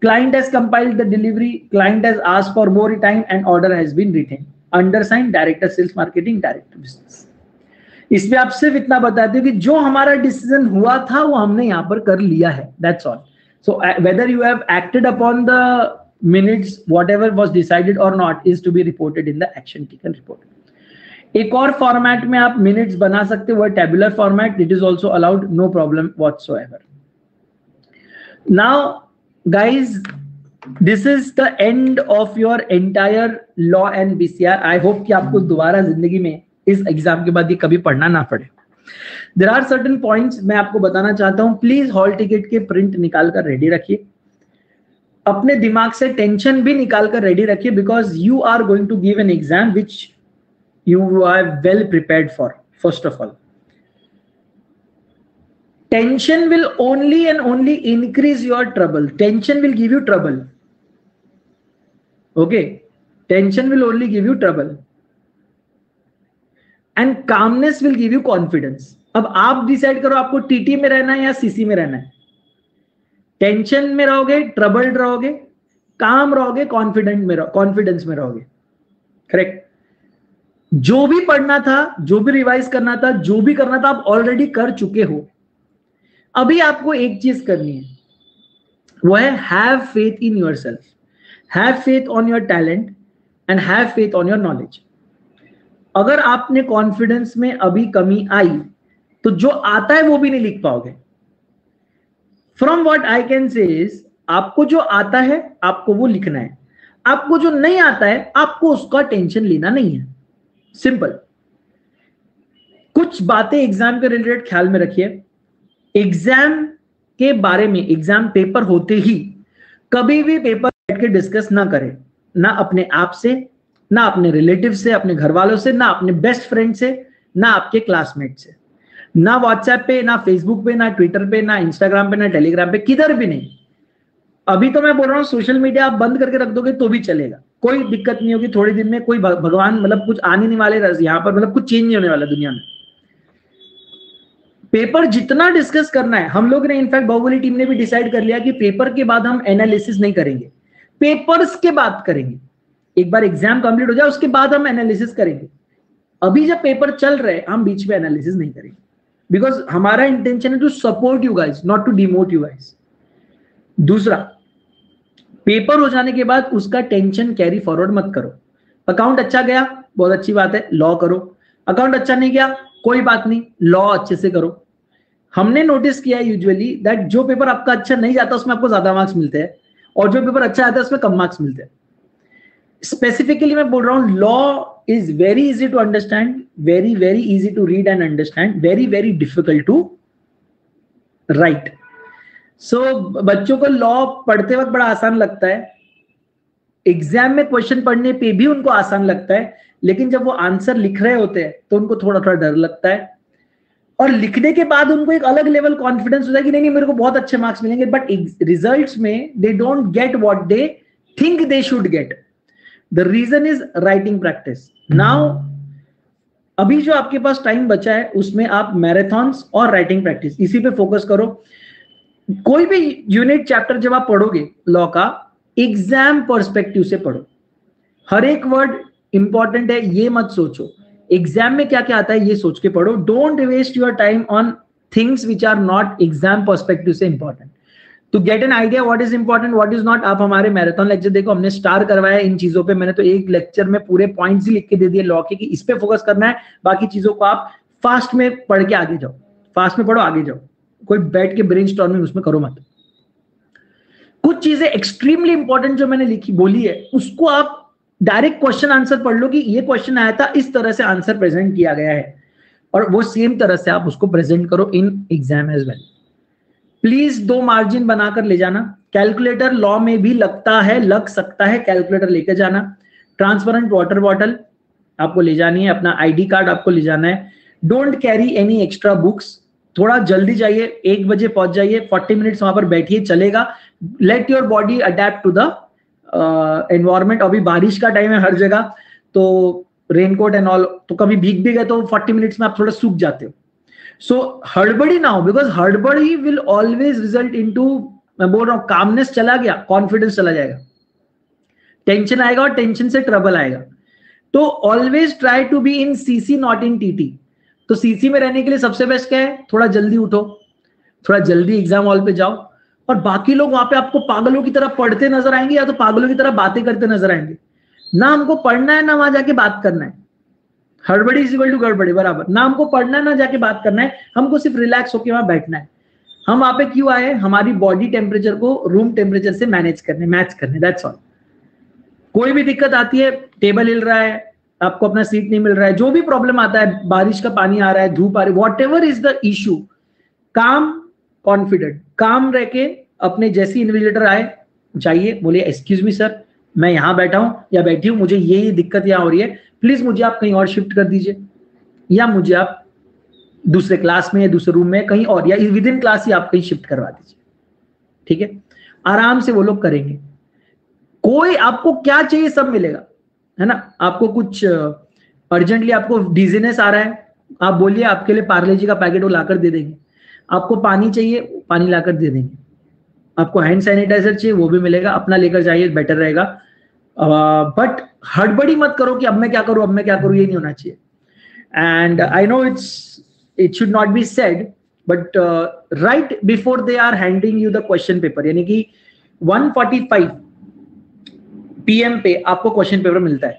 client has compiled the delivery, client has asked for more time and order has been written, undersign director sales marketing director business. इसमें आप सिर्फ इतना बताते हो कि जो हमारा decision हुआ था वो हमने यहाँ पर कर लिया है, that's all. So whether you have acted upon the minutes whatever was decided और not is to be reported in the action taken report. एक और फॉर्मेट में आप मिनट्स बना सकते हो, tabular format, it is also allowed, no problem whatsoever. Now guys, this is the end of your entire law and BCR। I hope कि आपको दोबारा जिंदगी में इस एग्जाम के बाद ये कभी पढ़ना ना पड़े। देयर आर सर्टेन पॉइंट्स मैं आपको बताना चाहता हूं, प्लीज हॉल टिकट के प्रिंट निकाल कर रेडी रखिए, अपने दिमाग से टेंशन भी निकाल कर रेडी रखिए, because you are going to give an exam which you are well prepared for. First of all, tension will only and only increase your trouble, tension will give you trouble, okay, tension will only give you trouble and calmness will give you confidence. अब आप decide करो आपको TT में रहना है या CC में रहना है। टेंशन में रहोगे, ट्रबल्ड रहोगे, काम रहोगे, कॉन्फिडेंस में रहोगे, करेक्ट। जो भी पढ़ना था, जो भी रिवाइज करना था, जो भी करना था, आप ऑलरेडी कर चुके हो। अभी आपको एक चीज करनी है, वो है have faith in yourself, have faith on your talent and have faith on your knowledge. अगर आपने कॉन्फिडेंस में अभी कमी आई तो जो आता है वो भी नहीं लिख पाओगे। From what I can say is, आपको जो आता है आपको वो लिखना है, आपको जो नहीं आता है आपको उसका टेंशन लेना नहीं है, सिंपल। कुछ बातें एग्जाम के रिलेटेड ख्याल में रखिए। एग्जाम के बारे में, एग्जाम पेपर होते ही कभी भी पेपर बैठ के डिस्कस ना करें, ना अपने आप से, ना अपने रिलेटिव से, अपने घर वालों से, ना अपने बेस्ट फ्रेंड से, ना आपके क्लासमेट से, ना व्हाट्सएप पे, ना फेसबुक पे, ना ट्विटर पे, ना इंस्टाग्राम पे, ना टेलीग्राम पे, किधर भी नहीं। अभी तो मैं बोल रहा हूँ सोशल मीडिया आप बंद करके रख दोगे तो भी चलेगा, कोई दिक्कत नहीं होगी। थोड़े दिन में कोई भगवान मतलब कुछ आने नहीं वाले यहाँ पर, मतलब कुछ चेंज नहीं होने वाला दुनिया में। पेपर जितना डिस्कस करना है, हम लोग ने इनफैक्ट बाहुबली टीम ने भी डिसाइड कर लिया कि पेपर के बाद हम एनालिसिस नहीं करेंगे, पेपर्स के बाद करेंगे। एक बार एग्जाम कंप्लीट हो जाए उसके बाद हम एनालिसिस करेंगे। अभी जब पेपर चल रहे हैं हम बीच में एनालिसिस नहीं करेंगे, बिकॉज हमारा इंटेंशन है to support you guys, not to demote you guys. दूसरा, पेपर हो जाने के बाद उसका टेंशन कैरी फॉरवर्ड मत करो। अकाउंट अच्छा गया बहुत अच्छी बात है, लॉ करो। अकाउंट अच्छा नहीं गया कोई बात नहीं, लॉ अच्छे से करो। हमने नोटिस किया है यूजुअली दैट जो पेपर आपका अच्छा नहीं जाता उसमें आपको ज्यादा मार्क्स मिलते हैं और जो पेपर अच्छा आता है उसमें कम मार्क्स मिलते हैं। स्पेसिफिकली मैं बोल रहा हूं, law is very easy to understand, very very easy to read and understand, very very difficult to write. So बच्चों को लॉ पढ़ते वक्त बड़ा आसान लगता है, एग्जाम में क्वेश्चन पढ़ने पे भी उनको आसान लगता है, लेकिन जब वो आंसर लिख रहे होते हैं तो उनको थोड़ा थोड़ा डर लगता है। और लिखने के बाद उनको एक अलग लेवल कॉन्फिडेंस होता है कि नहीं नहीं मेरे को बहुत अच्छे मार्क्स मिलेंगे, बट रिजल्ट्स में they don't get what they think they should get. The reason is writing practice. Now अभी जो आपके पास टाइम बचा है उसमें आप मैराथन्स और राइटिंग प्रैक्टिस इसी पे फोकस करो. कोई भी यूनिट चैप्टर जब आप पढ़ोगे लॉ का, एग्जाम पर्सपेक्टिव से पढ़ो. हर एक वर्ड इंपॉर्टेंट है ये मत सोचो, एग्जाम में क्या क्या आता है ये सोच के पढ़ो. Don't waste your time on things which are not exam perspective से important. To get an idea what is important what is not, आप हमारे मैराथन लेक्चर देखो, हमने स्टार करवाया इन चीजों पे. मैंने तो एक लेक्चर में पूरे पॉइंट्स ही लिख के दे दिए लॉ के कि इस पे फोकस करना है, बाकी चीजों को आप फास्ट में पढ़ के आगे जाओ, फास्ट में पढ़ो आगे जाओ, कोई बैठ के ब्रेनस्टॉर्मिंग उसमें करो मत. कुछ चीजें एक्सट्रीमली इंपॉर्टेंट जो मैंने लिखी बोली है उसको आप डायरेक्ट क्वेश्चन आंसर पढ़ लो कि ये क्वेश्चन आया था, इस तरह से आंसर प्रेजेंट किया गया है और वो सेम तरह से आप उसको प्रेजेंट करो in exam as well. Please 2 margin बनाकर ले जाना. कैलकुलेटर लॉ में भी लगता है, लग सकता है, कैलकुलेटर लेकर जाना. ट्रांसपेरेंट वाटर बॉटल आपको ले जानी है, अपना आईडी कार्ड आपको ले जाना है. Don't carry any extra books. थोड़ा जल्दी जाइए, 1 बजे पहुंच जाइए, 40 मिनट्स वहां पर बैठिए चलेगा. Let your body adapt to the environment. अभी बारिश का टाइम है हर जगह, तो रेनकोट एंड ऑल, तो कभी भीग भी गए तो 40 मिनट्स में आप थोड़ा सूख जाते हो. सो हड़बड़ी ना हो, बिकॉज हड़बड़ी will always result in to, मैं बोल रहा हूँ, कामनेस चला गया, कॉन्फिडेंस चला जाएगा, टेंशन आएगा और टेंशन से ट्रबल आएगा. तो always try to be in CC not in TT. तो सीसी में रहने के लिए सबसे बेस्ट क्या है, थोड़ा जल्दी उठो, थोड़ा जल्दी एग्जाम हॉल पे जाओ, और बाकी लोग वहां पे आपको पागलों की तरह पढ़ते नजर आएंगे या तो पागलों की तरह बातें करते नजर आएंगे. ना हमको पढ़ना है ना वहां जाके बात करना है. हड़बड़ी इज इक्वल टू गड़बड़ी, बराबर. ना हमको पढ़ना है ना जाके बात करना है, हमको सिर्फ रिलैक्स होकर वहां बैठना है. हम वहां पे क्यों आए, हमारी बॉडी टेम्परेचर को रूम टेम्परेचर से मैनेज करने, मैच करने, दैट्स ऑल. कोई भी दिक्कत आती है, टेबल हिल रहा है, आपको अपना सीट नहीं मिल रहा है, जो भी प्रॉब्लम आता है, बारिश का पानी आ रहा है, धूप आ रही है, what ever is the issue, calm, confident, calm रह के अपने जैसी इन्विजिलेटर आए जाइए, बोलिए एक्सक्यूज मी सर, मैं यहाँ बैठा हूँ या बैठी हूँ, मुझे ये दिक्कत यहाँ हो रही है, प्लीज मुझे आप कहीं और शिफ्ट कर दीजिए, या मुझे आप दूसरे क्लास में या दूसरे रूम में कहीं और, या विद इन क्लास ही आप कहीं शिफ्ट करवा दीजिए. ठीक है, आराम से वो लोग करेंगे. कोई आपको क्या चाहिए सब मिलेगा, है ना. आपको कुछ अर्जेंटली आपको डिजीनेस आ रहा है, आप बोलिए आपके लिए पार्ले जी का पैकेट वो लाकर दे देंगे. आपको पानी चाहिए, पानी लाकर दे देंगे. आपको हैंड सैनिटाइजर चाहिए, वो भी मिलेगा, अपना लेकर जाइए, बेटर रहेगा. बट हड़बड़ी मत करो कि अब मैं क्या करूं, अब मैं क्या करूं, ये नहीं होना चाहिए. And I know it should not be said, but right before they are handing you the question paper, यानी कि 1:45 PM पे आपको क्वेश्चन पेपर मिलता है.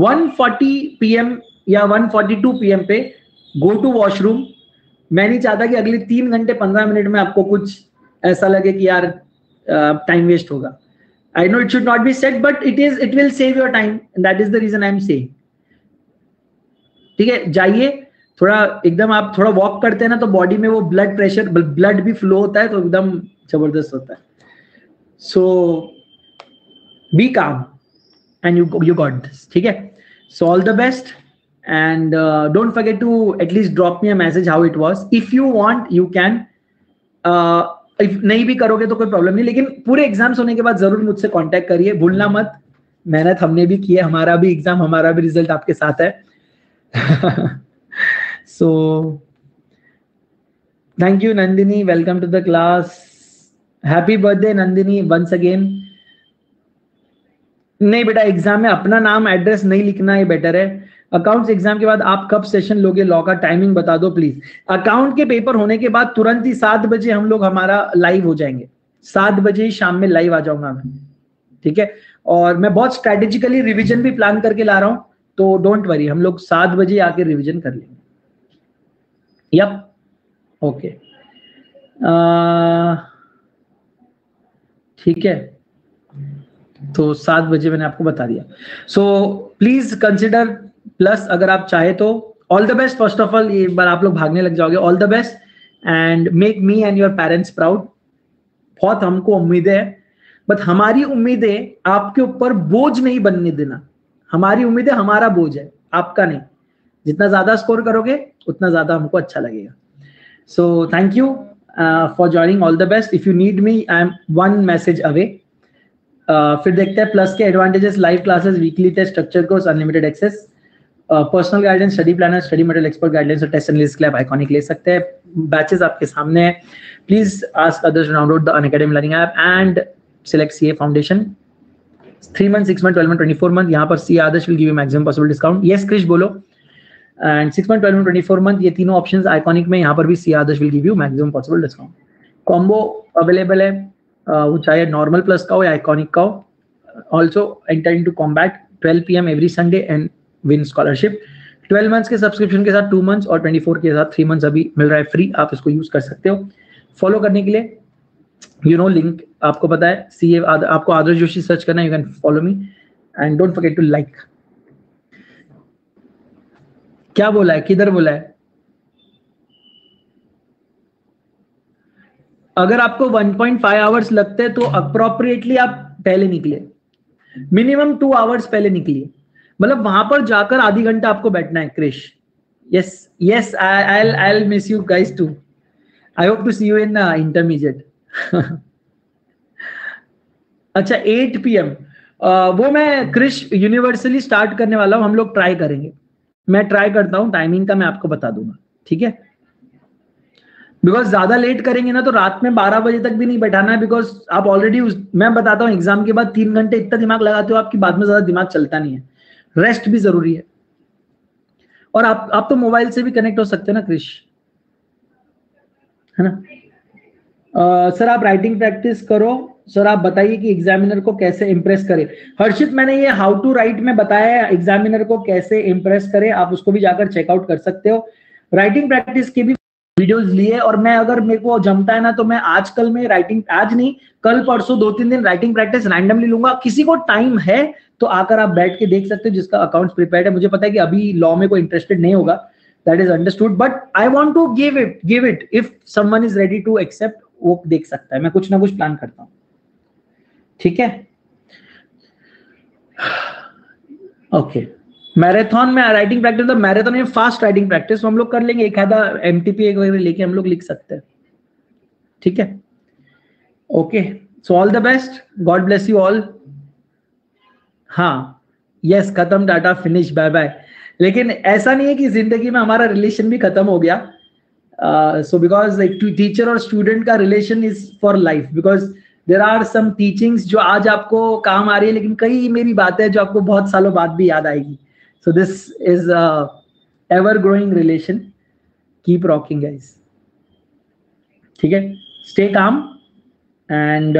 1:40 PM या 1:42 PM पे गो टू वॉशरूम. मैं नहीं चाहता कि अगले 3 घंटे 15 मिनट में आपको कुछ ऐसा लगे कि यार टाइम वेस्ट होगा. I know it should not be said, but it will save your time, that is the reason I am saying. ठीक है, जाइए, थोड़ा एकदम आप थोड़ा वॉक करते हैं ना तो बॉडी में वो ब्लड प्रेशर, ब्लड भी फ्लो होता है, तो एकदम जबरदस्त होता है. So be calm and you got this. ठीक है, so all the best. And don't forget to at least drop me a message how it was. If you want, you can. If नहीं भी करोगे तो कोई problem नहीं, लेकिन पूरे exams होने के बाद जरूर मुझसे contact करिए. भूलना मत, मेहनत हमने भी की है, हमारा भी exam, हमारा भी result आपके साथ है. So thank you Nandini, welcome to the class. Happy birthday Nandini once again. नहीं बेटा, exam में अपना नाम address नहीं लिखना, ये better है. अकाउंट्स एग्जाम के बाद आप कब सेशन लोगे लॉ का, टाइमिंग बता दो प्लीज. अकाउंट के पेपर होने के बाद तुरंत ही 7 बजे हम लोग हमारा लाइव हो जाएंगे. 7 बजे शाम में लाइव आ जाऊंगा मैं. ठीक है, और मैं बहुत स्ट्रेटेजिकली रिवीजन भी प्लान करके ला रहा हूं, तो डोंट वरी, हम लोग 7 बजे आके रिवीजन कर लेंगे. यप, ओके, ठीक है, तो 7 बजे मैंने आपको बता दिया. सो प्लीज कंसिडर प्लस अगर आप चाहे तो. All the best, first of all, ये बार आप लोग भागने लग जाओगे. All the best and make me and your parents proud. बहुत हमको उम्मीद है, बट हमारी उम्मीदें आपके ऊपर बोझ नहीं बनने देना. हमारी उम्मीदें हमारा बोझ है, आपका नहीं. जितना ज्यादा स्कोर करोगे उतना ज्यादा हमको अच्छा लगेगा. So thank you for joining, all the best. If you need me I am one message away. फिर देखते हैं प्लस के advantages, live classes, weekly test, structure course, unlimited access, personal guidance, study planner, study material, expert guidance और test analysis के लिए iconic ले सकते हैं. बैचेस आपके सामने है. Please ask others to download the Unacademy learning app and select CA foundation. 3 month, 6 month, 12 month, 24 month. यहाँ पर CA Adarsh will give you maximum possible discount. Yes Krish बोलो. एंड 6 month, 12 month, 24 month ये तीनों ऑप्शंस आइकॉनिक में. यहाँ पर भी CA Adarsh will give you maximum possible discount. Combo available है, वो चाहे नॉर्मल प्लस का हो या आइकॉनिक का हो. Also enter in to combat 12 PM every Sunday and win scholarship. 12 months के सब्सक्रिप्शन के साथ 2 मंथ्स और 24 के साथ 3 मंथ्स अभी मिल रहा है फ्री. आप इसको यूज कर सकते हो. फॉलो करने के लिए लिंक आपको पता है. CA आपको आदर्श जोशी सर्च करना है. You can follow me and don't forget to like. क्या बोला है, किधर बोला है? अगर आपको 1.5 आवर्स लगते हैं तो अप्रोप्रिएटली आप पहले निकले, मिनिमम 2 आवर्स पहले निकलिए. मतलब वहां पर जाकर आधी घंटा आपको बैठना है. Krish yes yes, I miss you guys too. I hope to see you in intermediate. अच्छा 8 PM वो मैं क्रिश यूनिवर्सली स्टार्ट करने वाला हूं. हम लोग ट्राई करेंगे, मैं ट्राई करता हूं. टाइमिंग का मैं आपको बता दूंगा, ठीक है? बिकॉज ज्यादा लेट करेंगे ना तो रात में 12 बजे तक भी नहीं बैठाना है. बिकॉज आप ऑलरेडी मैं बताता हूँ एग्जाम के बाद 3 घंटे इतना दिमाग लगाते हो, आपकी बाद में ज्यादा दिमाग चलता नहीं है. रेस्ट भी जरूरी है. और आप तो मोबाइल से भी कनेक्ट हो सकते हो ना क्रिश, है ना? सर आप राइटिंग प्रैक्टिस करो. सर आप बताइए कि एग्जामिनर को कैसे इम्प्रेस करें. हर्षित मैंने ये हाउ टू राइट में बताया है एग्जामिनर को कैसे इम्प्रेस करें. आप उसको भी जाकर चेकआउट कर सकते हो. राइटिंग प्रैक्टिस के भी वीडियोस लिए. और मैं अगर मेरे को जमता है ना तो मैं आजकल में राइटिंग, आज नहीं कल परसों 2-3 दिन राइटिंग प्रैक्टिस रैंडमली लूंगा. किसी को टाइम है तो आकर आप बैठ के देख सकते हो जिसका अकाउंट प्रिपेयर्ड है. मुझे पता है कि अभी लॉ में कोई इंटरेस्टेड नहीं होगा, that is understood, but I want to give it if someone is ready to accept. वो देख सकता है. मैं कुछ ना कुछ प्लान करता हूँ, ठीक है? ओके मैराथन में राइटिंग प्रैक्टिस, तो मैराथन में फास्ट राइटिंग प्रैक्टिस हम लोग कर लेंगे. एक आधा MTP वगैरह लेके हम लोग लिख सकते हैं, ठीक है? Okay so all the best, God bless you all. हाँ यस, खत्म, टाटा, फिनिश, बाय बाय. लेकिन ऐसा नहीं है कि जिंदगी में हमारा रिलेशन भी खत्म हो गया. So because like teacher और student का relation is for life, because there are some teachings जो आज आपको काम आ रही है, लेकिन कई मेरी बातें जो आपको बहुत सालों बाद भी याद आएगी. So this is ever growing relation. Keep rocking guys. ठीक है, stay calm and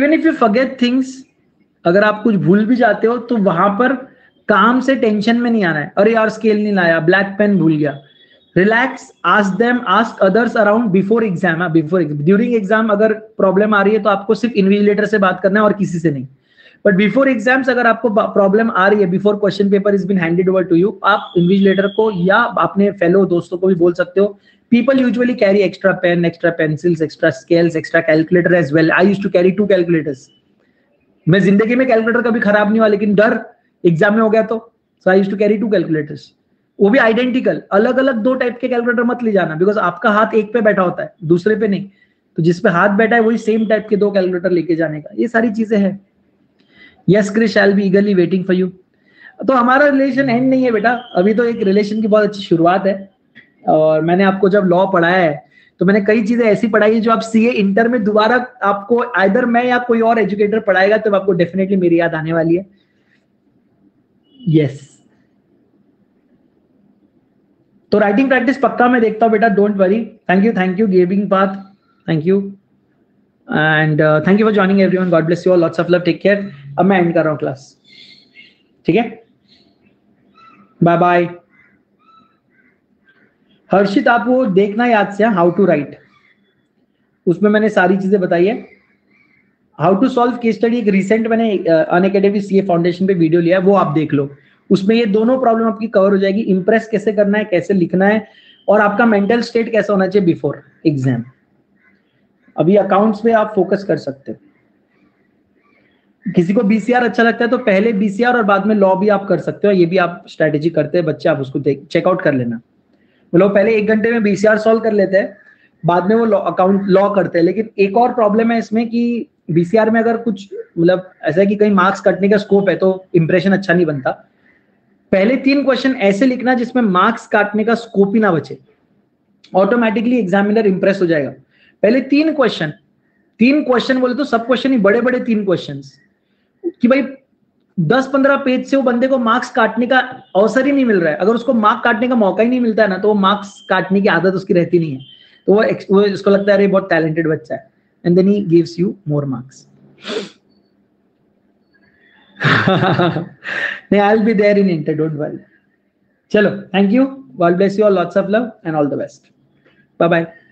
even if you forget things, अगर आप कुछ भूल भी जाते हो तो वहां पर काम से टेंशन में नहीं आना है. अरे यार स्केल नहीं लाया, ब्लैक पेन भूल गया. Relax, ask them, ask others around before exam, before during exam. अगर प्रॉब्लम आ रही है तो आपको सिर्फ इन्विजिलेटर से बात करना है और किसी से नहीं. बट बिफोर एग्जाम्स अगर आपको प्रॉब्लम आ रही है, before question paper is been handed over to you, आप इन्विजिलेटर को या अपने फेलो दोस्तों को भी बोल सकते हो. People usually carry extra pen, extra pencils, extra scales, extra calculator as well. I used to carry 2 calculators. मैं जिंदगी में कैलकुलेटर कभी खराब नहीं हुआ, लेकिन डर एग्जाम में हो गया तो. So I used to carry 2 calculators, वो भी आइडेंटिकल. अलग अलग 2 type के कैलकुलेटर मत ले जाना, बिकॉज आपका हाथ एक पे बैठा होता है, दूसरे पे नहीं. तो जिस पे हाथ बैठा है वही सेम टाइप के 2 calculator लेके जाने का, ये सारी चीजें हैं. Yes Krish, I will be eagerly waiting for you. तो हमारा रिलेशन एंड नहीं है बेटा, अभी तो एक रिलेशन की बहुत अच्छी शुरुआत है. और मैंने आपको जब लॉ पढ़ाया है तो मैंने कई चीजें ऐसी पढ़ाई है जो आप CA इंटर में दोबारा आपको आइदर मैं या कोई और एजुकेटर पढ़ाएगा तो आपको डेफिनेटली मेरी याद आने वाली है. यस तो राइटिंग प्रैक्टिस पक्का मैं देखता हूं बेटा, don't worry. Thank you giving path, thank you and thank you for joining everyone. God bless you all, lots of love, take care. अब मैं एंड कर रहा हूं क्लास, ठीक है? Bye bye. हर्षित आप वो देखना याद से, हाउ टू राइट, उसमें मैंने सारी चीजें बताई है. How to solve case study एक रिसेंट मैंने अनअकैडमी CA फाउंडेशन पे वीडियो लिया है, वो आप देख लो. उसमें ये दोनों प्रॉब्लम आपकी कवर हो जाएगी. इंप्रेस कैसे करना है, कैसे लिखना है, और आपका मेंटल स्टेट कैसा होना चाहिए बिफोर एग्जाम. अभी अकाउंट्स पे आप फोकस कर सकते हो. किसी को बीसीआर अच्छा लगता है तो पहले बीसीआर और बाद में लॉ भी आप कर सकते हो, ये भी आप स्ट्रैटेजी करते हैं बच्चे, आप उसको चेकआउट कर लेना। मतलब पहले एक घंटे में बीसीआर सॉल्व कर लेते हैं, बाद में वो अकाउंट लॉ करते हैं। लेकिन एक और प्रॉब्लम है इसमें कि बीसीआर में अगर कुछ मतलब ऐसा है कि कहीं मार्क्स कटने का स्कोप है तो इंप्रेशन अच्छा नहीं बनता। पहले 3 क्वेश्चन ऐसे लिखना जिसमें मार्क्स काटने का स्कोप ही ना बचे, ऑटोमेटिकली एग्जामिनर इंप्रेस हो जाएगा। पहले 3 क्वेश्चन, 3 क्वेश्चन बोले तो सब क्वेश्चन ही बड़े बड़े 3 क्वेश्चन कि भाई 10-15 पेज से वो बंदे को मार्क्स काटने का अवसर ही नहीं मिल रहा है। अगर उसको मार्क्स काटने का मौका ही नहीं मिलता है ना, तो वो मार्क्स काटने की आदत उसकी रहती नहीं है, तो वो इसको लगता है अरे बहुत टैलेंटेड बच्चा है, and then he gives you more marks. नहीं, I will be there in inter, don't worry. चलो, thank you, God bless you all, lots of love and all the best, bye bye.